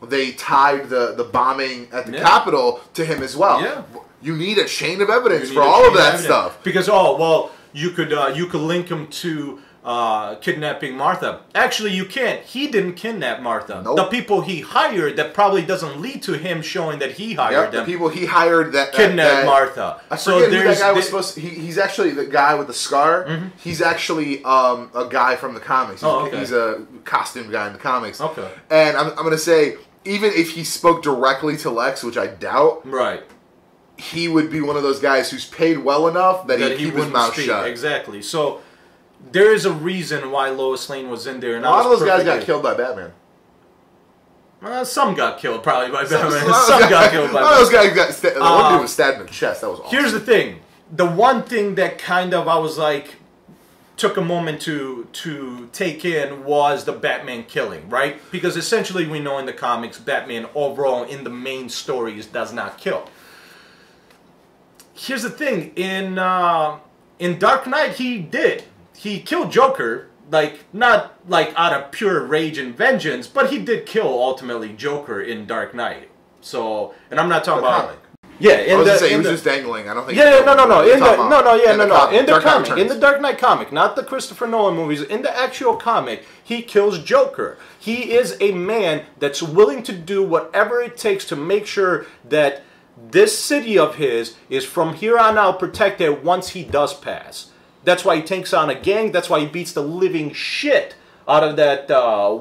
they tied the bombing at the Capitol to him as well. Yeah. You need a chain of evidence for all of that stuff. Because, oh, well, you could link him to kidnapping Martha. Actually, you can't. He didn't kidnap Martha. Nope. The people he hired, that probably doesn't lead to him showing that he hired them. The people he hired that kidnapped Martha. I forget who that guy was supposed to, he's actually the guy with the scar. Mm-hmm. He's actually a guy from the comics. He's, he's a costume guy in the comics. Okay. And I'm going to say, even if he spoke directly to Lex, which I doubt. Right. He would be one of those guys who's paid well enough that, he'd keep his mouth shut. Exactly. So there is a reason why Lois Lane was in there. And a lot of those guys got killed by Batman. Some got killed probably by Batman. Some got killed by Batman. One of those guys got one dude was stabbed in the chest. That was awesome. Here's the thing. The one thing that kind of I was like took a moment to take in was the Batman killing, right? Because essentially we know in the comics Batman overall in the main stories does not kill. Here's the thing, in Dark Knight he did. He killed Joker, like not like out of pure rage and vengeance, but he did kill ultimately Joker in Dark Knight. So, and I'm not talking about I was just saying he was just dangling. I don't think in the comic, in the Dark Knight comic, not the Christopher Nolan movies, in the actual comic, he kills Joker. He is a man that's willing to do whatever it takes to make sure that this city of his is from here on out protected once he does pass. That's why he takes on a gang. That's why he beats the living shit out of that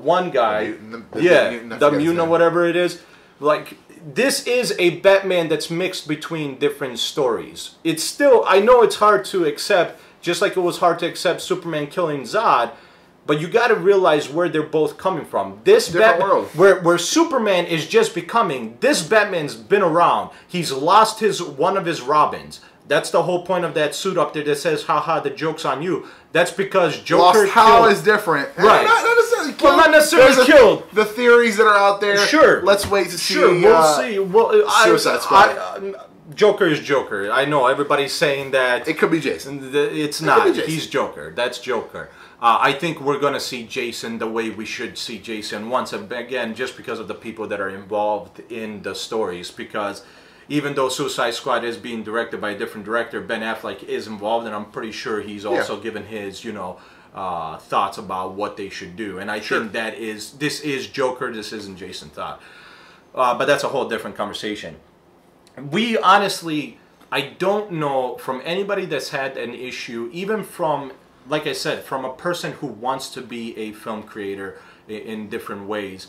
one guy. The mutant or whatever it is. Like, this is a Batman that's mixed between different stories. It's still, I know it's hard to accept, just like it was hard to accept Superman killing Zod, but you got to realize where they're both coming from. This Batman, where Superman is just becoming, this Batman's been around. He's lost his one of his Robins. That's the whole point of that suit up there that says, haha, the joke's on you. That's because Joker is different. Right. Not necessarily killed. Well, not necessarily killed. The theories that are out there. Sure. Let's wait to see. Sure, we'll see. Well, Suicide Squad. Joker is Joker. I know everybody's saying that. It could be Jason. It's not. It could be He's Joker. That's Joker. I think we're going to see Jason the way we should see Jason once again, just because of the people that are involved in the stories. Because even though Suicide Squad is being directed by a different director, Ben Affleck is involved, and I'm pretty sure he's also given his, you know, thoughts about what they should do. And I think that is, this is Joker, this isn't Jason Todd. But that's a whole different conversation. We honestly, I don't know from anybody that's had an issue, even from, like I said, from a person who wants to be a film creator in different ways,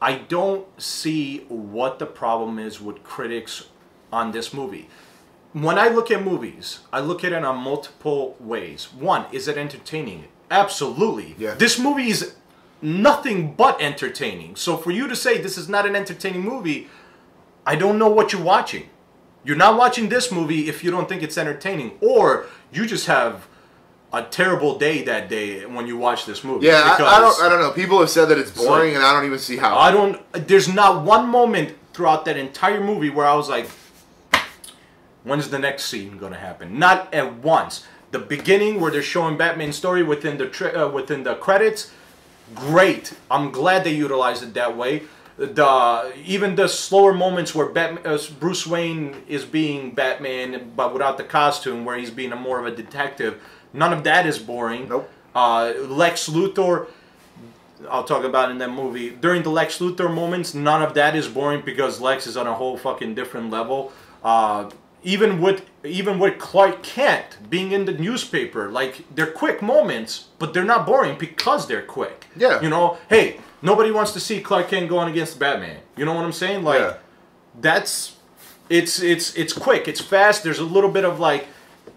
I don't see what the problem is with critics on this movie. When I look at movies, I look at it on multiple ways. One, is it entertaining? Absolutely. Yeah. This movie is nothing but entertaining. So for you to say this is not an entertaining movie, I don't know what you're watching. You're not watching this movie if you don't think it's entertaining, or you just have a terrible day that day when you watch this movie. Yeah, I don't know. People have said that it's boring, and I don't even see how. There's not one moment throughout that entire movie where I was like, when's the next scene going to happen? Not at once. The beginning where they're showing Batman's story within the credits, great. I'm glad they utilized it that way. Even the slower moments where Batman, Bruce Wayne is being Batman, but without the costume, where he's being more of a detective, none of that is boring. Nope. Lex Luthor, I'll talk about in that movie. During the Lex Luthor moments, none of that is boring because Lex is on a whole fucking different level. Even with Clark Kent being in the newspaper, like, they're quick moments, but they're not boring because they're quick. Yeah. You know, hey, nobody wants to see Clark Kent going against Batman. You know what I'm saying? Like, that's, it's quick, it's fast. There's a little bit of, like,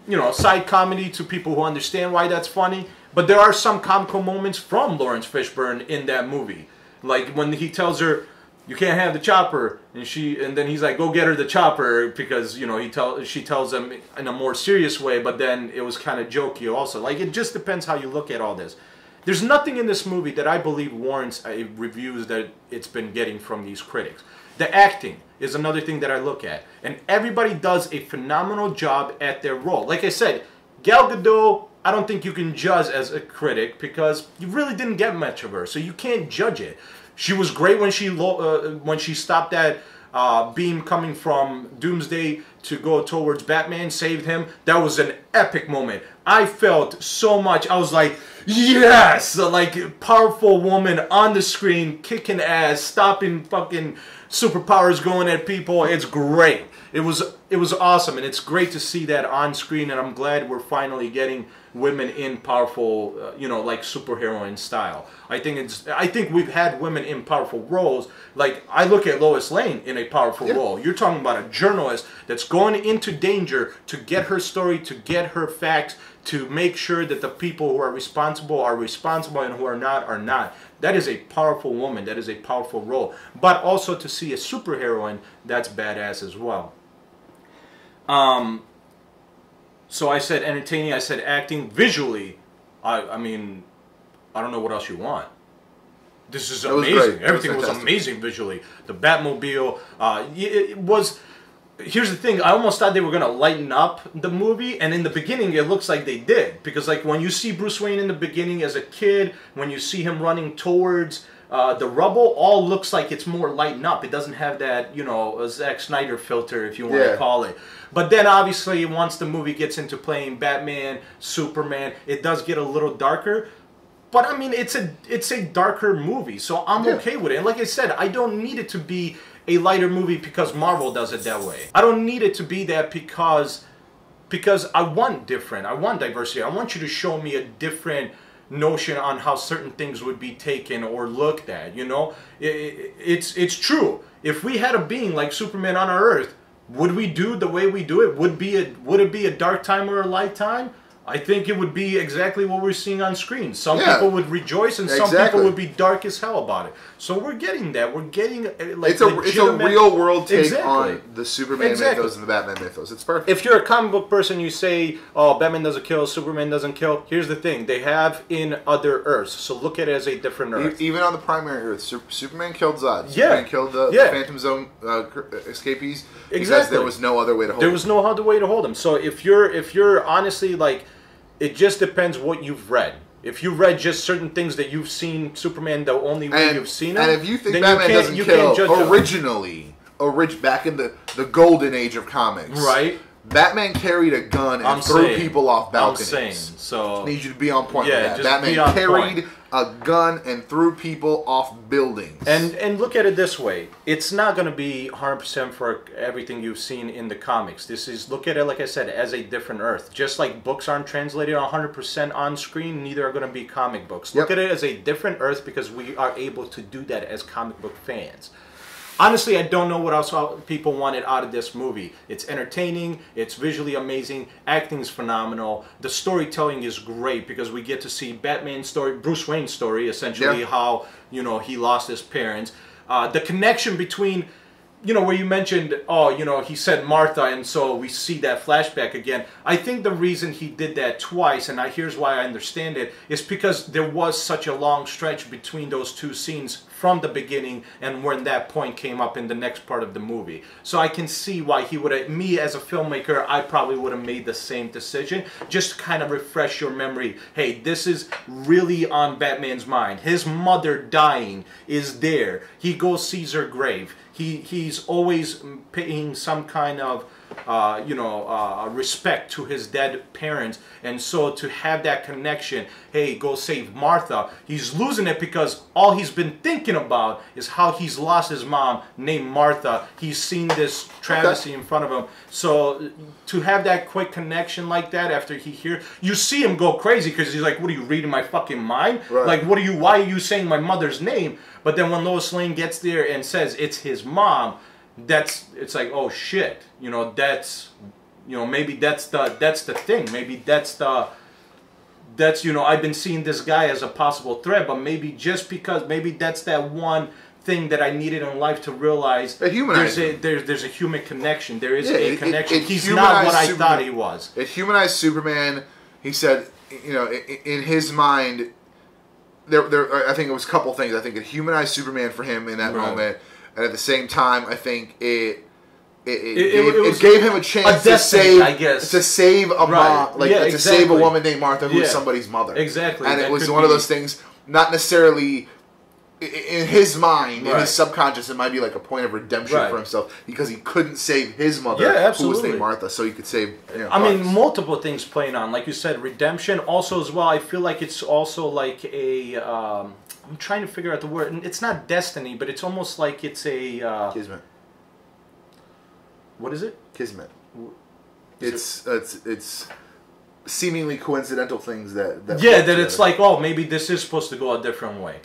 you know, side comedy to people who understand why that's funny. But there are some comical moments from Lawrence Fishburne in that movie. Like when he tells her, you can't have the chopper. And then he's like, go get her the chopper. Because, you know, she tells him in a more serious way. But then it was kind of jokey also. Like, it just depends how you look at all this. There's nothing in this movie that I believe warrants reviews that it's been getting from these critics. The acting is another thing that I look at. And everybody does a phenomenal job at their role. Like I said, Gal Gadot, I don't think you can judge as a critic because you really didn't get much of her. So you can't judge it. She was great when she stopped that beam coming from Doomsday to go towards Batman, saved him. That was an epic moment. I felt so much. I was like, yes! Like, powerful woman on the screen, kicking ass, stopping fucking superpowers going at people. It's great. It was awesome, and it's great to see that on screen, and I'm glad we're finally getting women in powerful, you know, like superheroine style. I think we've had women in powerful roles. Like, I look at Lois Lane in a powerful role. You're talking about a journalist that's going into danger to get her story, to get her facts, to make sure that the people who are responsible, and who are not, are not. That is a powerful woman. That is a powerful role. But also to see a superheroine, that's badass as well. So I said entertaining, I said acting, visually, I mean, I don't know what else you want. This is amazing. Everything was amazing visually. The Batmobile, it was, here's the thing, I almost thought they were going to lighten up the movie, and in the beginning it looks like they did. Because like when you see Bruce Wayne in the beginning as a kid, when you see him running towards the rubble, all looks like it's more lightened up. It doesn't have that, you know, Zack Snyder filter, if you want to call it. But then, obviously, once the movie gets into playing Batman, Superman, it does get a little darker. But, I mean, it's a darker movie, so I'm okay with it. And like I said, I don't need it to be a lighter movie because Marvel does it that way. I don't need it to be that because I want different. I want diversity. I want you to show me a different notion on how certain things would be taken or looked at, you know? It's true. If we had a being like Superman on our Earth, would we do the way we do it? Would it be a dark time or a light time? I think it would be exactly what we're seeing on screen. Some people would rejoice, and some people would be dark as hell about it. So we're getting that. We're getting like it's a real world take on the Superman mythos and the Batman mythos. It's perfect. If you're a comic book person, you say, "Oh, Batman doesn't kill, Superman doesn't kill." Here's the thing: they have in other Earths, so look at it as a different Earth. Even on the primary Earth, Superman killed Zod. Superman killed the Phantom Zone escapees because there was no other way to hold him. There was no other way to hold him. So if you're honestly like, it just depends what you've read. If you read just certain things that you've seen Superman the only way you've seen him, and if you think Batman doesn't kill originally, back in the golden age of comics, right? Batman carried a gun and threw people off balconies. I'm saying, so I need you to be on point with that. Batman carried a gun and threw people off buildings. And look at it this way: it's not going to be 100% for everything you've seen in the comics. This is, look at it like I said, as a different Earth. Just like books aren't translated 100% on screen, neither are going to be comic books. Look at it as a different Earth because we are able to do that as comic book fans. Honestly, I don't know what else people wanted out of this movie. It's entertaining, it's visually amazing, acting's phenomenal, the storytelling is great because we get to see Batman's story, Bruce Wayne's story, essentially how, you know, he lost his parents. The connection between, you know, where you mentioned, oh, you know, he said Martha, and so we see that flashback again. I think the reason he did that twice, and here's why I understand it, is because there was such a long stretch between those two scenes from the beginning and when that point came up in the next part of the movie. So I can see why he would have, me as a filmmaker, I probably would have made the same decision. Just to kind of refresh your memory. Hey, this is really on Batman's mind. His mother dying is there. He goes sees her grave. He's always paying some kind of respect to his dead parents, and so to have that connection, hey, go save Martha. He's losing it because all he's been thinking about is how he's lost his mom named Martha. He's seen this travesty in front of him. So to have that quick connection like that after he hears, you see him go crazy because he's like, what are you reading my fucking mind? Like, what are you, why are you saying my mother's name? But then when Lois Lane gets there and says it's his mom, it's like, oh shit, you know, maybe that's the thing, maybe that's, you know, I've been seeing this guy as a possible threat, but maybe just because, maybe that's that one thing that I needed in life to realize there's a human connection, there is a connection. He's not what I thought he was. It humanized Superman. He said, you know, in his mind, I think it was a couple things. I think it humanized Superman for him in that moment. And at the same time, I think it gave him a chance to save a mom, to save a woman named Martha who is somebody's mother. Exactly, and it was one of those things, not necessarily in his mind, in his subconscious, it might be like a point of redemption for himself because he couldn't save his mother, who was named Martha, so he could save. You know, I mean, multiple things playing on, like you said, redemption. Also, as well, I feel like it's also like a. I'm trying to figure out the word. It's not destiny, but it's almost like it's a kismet. What is it? Kismet. It's seemingly coincidental things that yeah, that it's like, oh, maybe this is supposed to go a different way.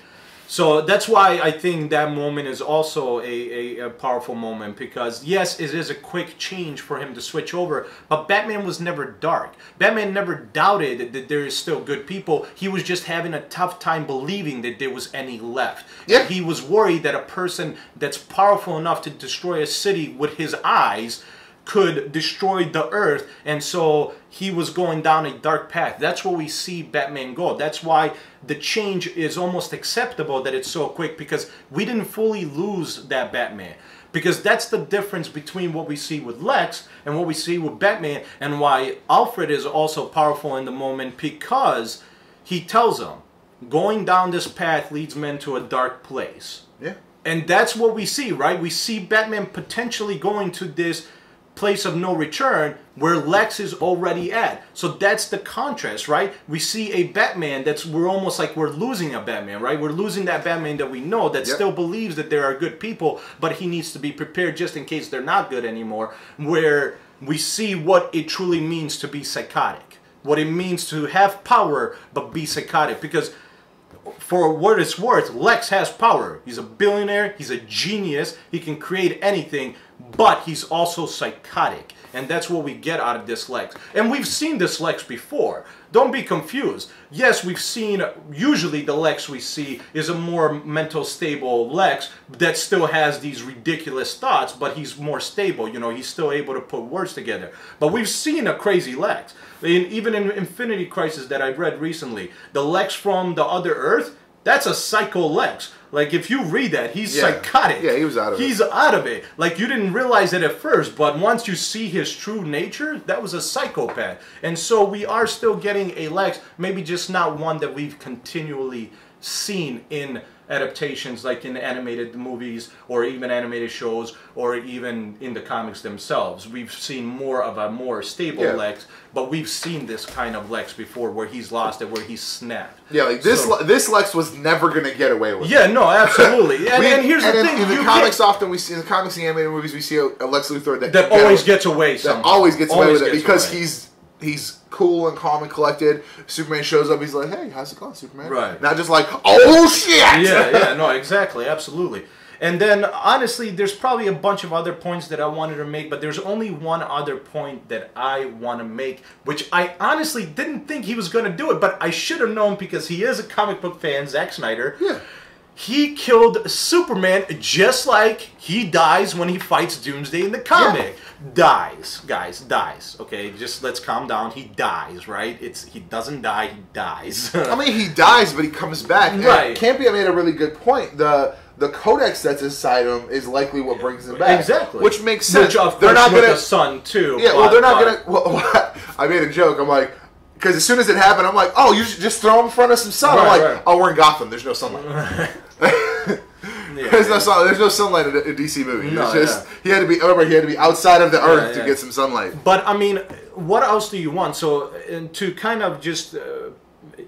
So that's why I think that moment is also a powerful moment, because yes, it is a quick change for him to switch over, but Batman was never dark. Batman never doubted that there is still good people. He was just having a tough time believing that there was any left. Yeah. He was worried that a person that's powerful enough to destroy a city with his eyes could destroy the earth, and so he was going down a dark path. That's where we see Batman go. That's why the change is almost acceptable that it's so quick, because we didn't fully lose that Batman. Because that's the difference between what we see with Lex and what we see with Batman, and why Alfred is also powerful in the moment, because he tells him, going down this path leads men to a dark place. Yeah. And that's what we see, right? We see Batman potentially going to this place of no return where Lex is already at. So that's the contrast, right? We see a Batman that's, we're almost like we're losing a Batman, right? We're losing that Batman that we know that still believes that there are good people, but he needs to be prepared just in case they're not good anymore, where we see what it truly means to be psychotic, what it means to have power but be psychotic. Because for what it's worth, Lex has power. He's a billionaire, he's a genius, he can create anything, but he's also psychotic. And that's what we get out of this Lex. And we've seen this Lex before. Don't be confused. Yes, we've seen, usually the Lex we see is a more mental stable Lex that still has these ridiculous thoughts, but he's more stable, you know, he's still able to put words together. But we've seen a crazy Lex. Even in Infinity Crisis that I've read recently, the Lex from the other Earth, that's a psycho Lex. Like, if you read that, he's psychotic. Yeah, he was out of it. He's out of it. Like, you didn't realize it at first, but once you see his true nature, that was a psychopath. And so we are still getting a Lex, maybe just not one that we've continually seen in adaptations, like in animated movies or even animated shows or even in the comics themselves. We've seen more of a more stable Lex, but we've seen this kind of Lex before where he's lost it, where he's snapped. Yeah, like this, so, this Lex was never going to get away with it. Yeah, no, absolutely. and here's the thing. In the comics, often we see, in the comics and animated movies, we see a Lex Luthor that always gets away somehow. That always gets away with it because he's cool and calm and collected. Superman shows up, he's like, hey, how's it going, Superman? Right. Not just like, oh shit! Yeah, no, exactly, absolutely. And then, honestly, there's probably a bunch of other points that I wanted to make, but there's only one other point that I want to make, which I honestly didn't think he was going to do it, but I should have known because he is a comic book fan, Zack Snyder. Yeah. He killed Superman just like he dies when he fights Doomsday in the comic. Yeah. Dies, guys, dies. Okay, just let's calm down. He dies, right? He doesn't die, he dies. I mean, he dies, but he comes back. Right. Campia made a really good point. The codex that's inside him is likely what brings him back. Exactly. Which makes sense. Which, of course, with the sun, too. Yeah, well, they're not going to... I made a joke. I'm like... Because as soon as it happened, I'm like, oh, you should just throw him in front of some sun. Right, I'm like, oh, we're in Gotham. There's no sunlight. There's no sunlight in a DC movie. No, it's just, he had to be outside of the earth to get some sunlight. But, I mean, what else do you want? So, and to kind of just...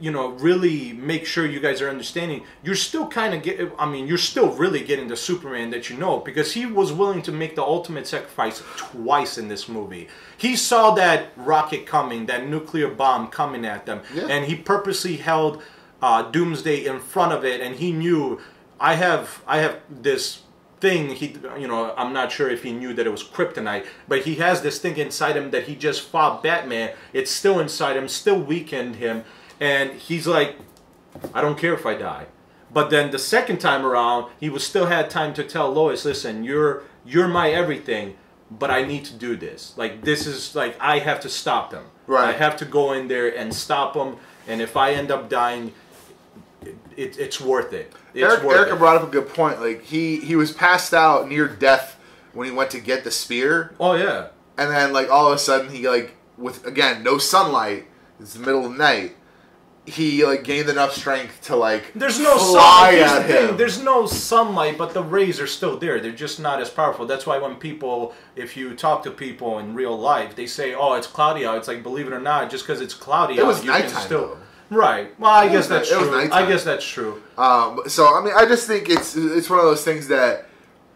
you know, really make sure you guys are understanding, you're still kind of get, I mean, you're still really getting the Superman that you know, because he was willing to make the ultimate sacrifice twice in this movie. He saw that rocket coming, that nuclear bomb coming at them, and he purposely held Doomsday in front of it, and he knew, I have this thing, you know, I'm not sure if he knew that it was kryptonite, but he has this thing inside him that he just fought Batman. It's still inside him, still weakened him. And he's like, I don't care if I die. But then the second time around, he was still had time to tell Lois, listen, you're my everything, but I need to do this. Like, this is, like, I have to stop them. Right. I have to go in there and stop them. And if I end up dying, it's worth it. Erica brought up a good point. Like, he was passed out near death when he went to get the spear. Oh, yeah. And then, like, all of a sudden, he, like, with, again, no sunlight. It's the middle of the night. he like gained enough strength to like fly at him. There's no sunlight, but the rays are still there. They're just not as powerful. That's why when people, if you talk to people in real life, they say, "Oh, it's cloudy out." It's like, believe it or not, just because it's cloudy out, it was nighttime though. Right. Well, I guess that's true. I guess that's true. So I mean, I just think it's one of those things that.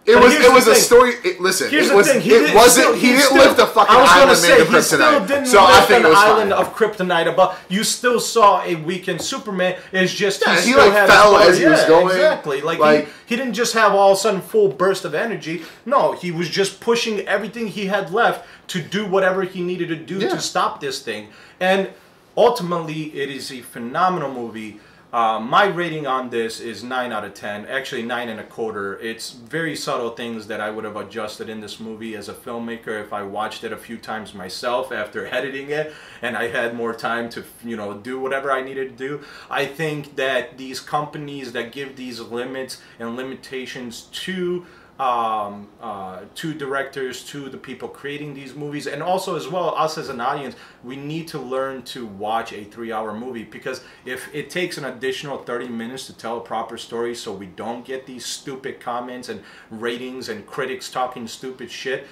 It was a story. Listen, here's the thing. He didn't lift a fucking island made of kryptonite. He still didn't lift an island of kryptonite, but you still saw a weakened Superman. It's just he still like fell as he was going. Exactly. Like he didn't just have all of a sudden full burst of energy. No, he was just pushing everything he had left to do whatever he needed to do to stop this thing. And ultimately, it is a phenomenal movie. My rating on this is 9 out of 10, actually 9 and a quarter. It's very subtle things that I would have adjusted in this movie as a filmmaker if I watched it a few times myself after editing it and I had more time to, you know, do whatever I needed to do. I think that these companies that give these limits and limitations to directors, to the people creating these movies, and also as well us as an audience, we need to learn to watch a 3-hour movie, because if it takes an additional 30 minutes to tell a proper story so we don't get these stupid comments and ratings and critics talking stupid shit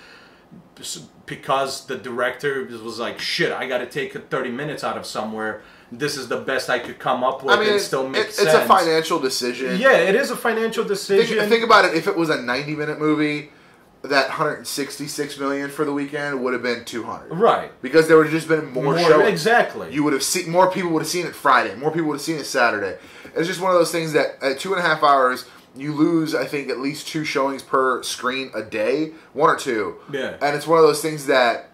because the director was like, shit, I gotta take 30 minutes out of somewhere. This is the best I could come up with. I mean, and still make sense. It's a financial decision. Yeah, it is a financial decision. Think about it. If it was a 90-minute movie, that $166 million for the weekend would have been $200 million. Right. Because there would have just been more shows. Exactly. You would have seen more people would have seen it Friday. More people would have seen it Saturday. It's just one of those things that at 2.5 hours, you lose, I think, at least 2 showings per screen a day, 1 or 2. Yeah. And it's one of those things that.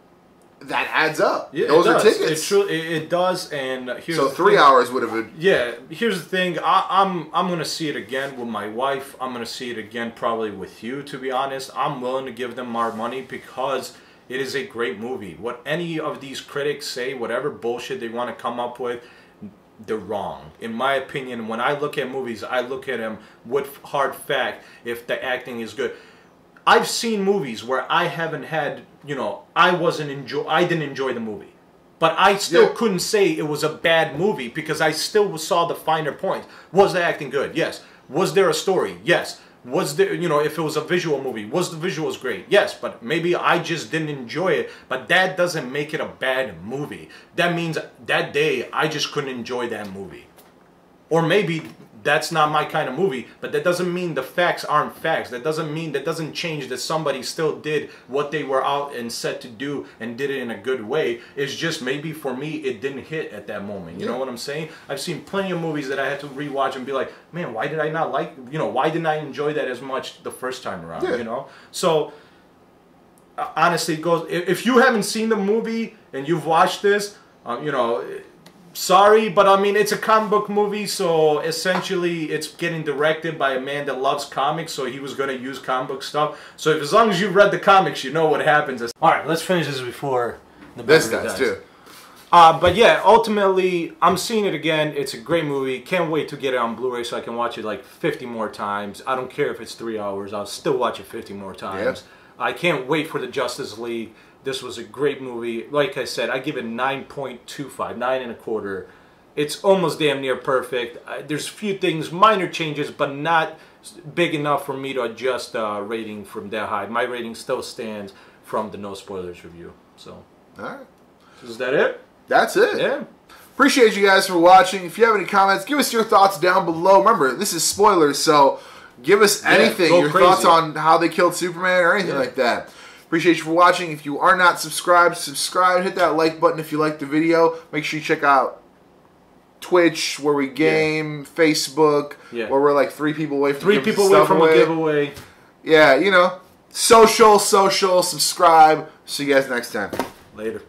That adds up. Yeah, those are tickets. It does, and here's so 3 hours would have been. Yeah, here's the thing. I'm gonna see it again with my wife. I'm gonna see it again probably with you. To be honest, I'm willing to give them our money because it is a great movie. What any of these critics say, whatever bullshit they want to come up with, they're wrong. In my opinion, when I look at movies, I look at them with hard fact. If the acting is good. I've seen movies where I haven't had, you know, I didn't enjoy the movie. But I still couldn't say it was a bad movie because I still saw the finer points. Was the acting good? Yes. Was there a story? Yes. Was there, you know, if it was a visual movie, was the visuals great? Yes, but maybe I just didn't enjoy it, but that doesn't make it a bad movie. That means that day I just couldn't enjoy that movie. Or maybe that's not my kind of movie, but that doesn't mean the facts aren't facts. That doesn't change that somebody still did what they were out and set to do and did it in a good way. It's just maybe for me, it didn't hit at that moment. You know what I'm saying? I've seen plenty of movies that I had to rewatch and be like, man, why did I not like, you know, why didn't I enjoy that as much the first time around, you know? So honestly, it goes, if you haven't seen the movie and you've watched this, you know, sorry, but I mean, it's a comic book movie, so essentially it's getting directed by a man that loves comics, so he was going to use comic book stuff. So if, as long as you've read the comics, you know what happens. Alright, let's finish this before the best guys do. But yeah, ultimately, I'm seeing it again. It's a great movie. Can't wait to get it on Blu-ray so I can watch it like 50 more times. I don't care if it's 3 hours. I'll still watch it 50 more times. Yeah. I can't wait for the Justice League. This was a great movie. Like I said, I give it 9.25, 9 and a quarter. It's almost damn near perfect. There's a few things, minor changes, but not big enough for me to adjust a rating from that high. My rating still stands from the No Spoilers review. So, all right. Is that it? That's it. Yeah. Appreciate you guys for watching. If you have any comments, give us your thoughts down below. Remember, this is spoilers, so give us anything, your thoughts on how they killed Superman or anything like that. Appreciate you for watching. If you are not subscribed, subscribe. Hit that like button if you liked the video. Make sure you check out Twitch, where we game, Facebook, where we're like 3 people away from a giveaway. Yeah, you know, social, subscribe. See you guys next time. Later.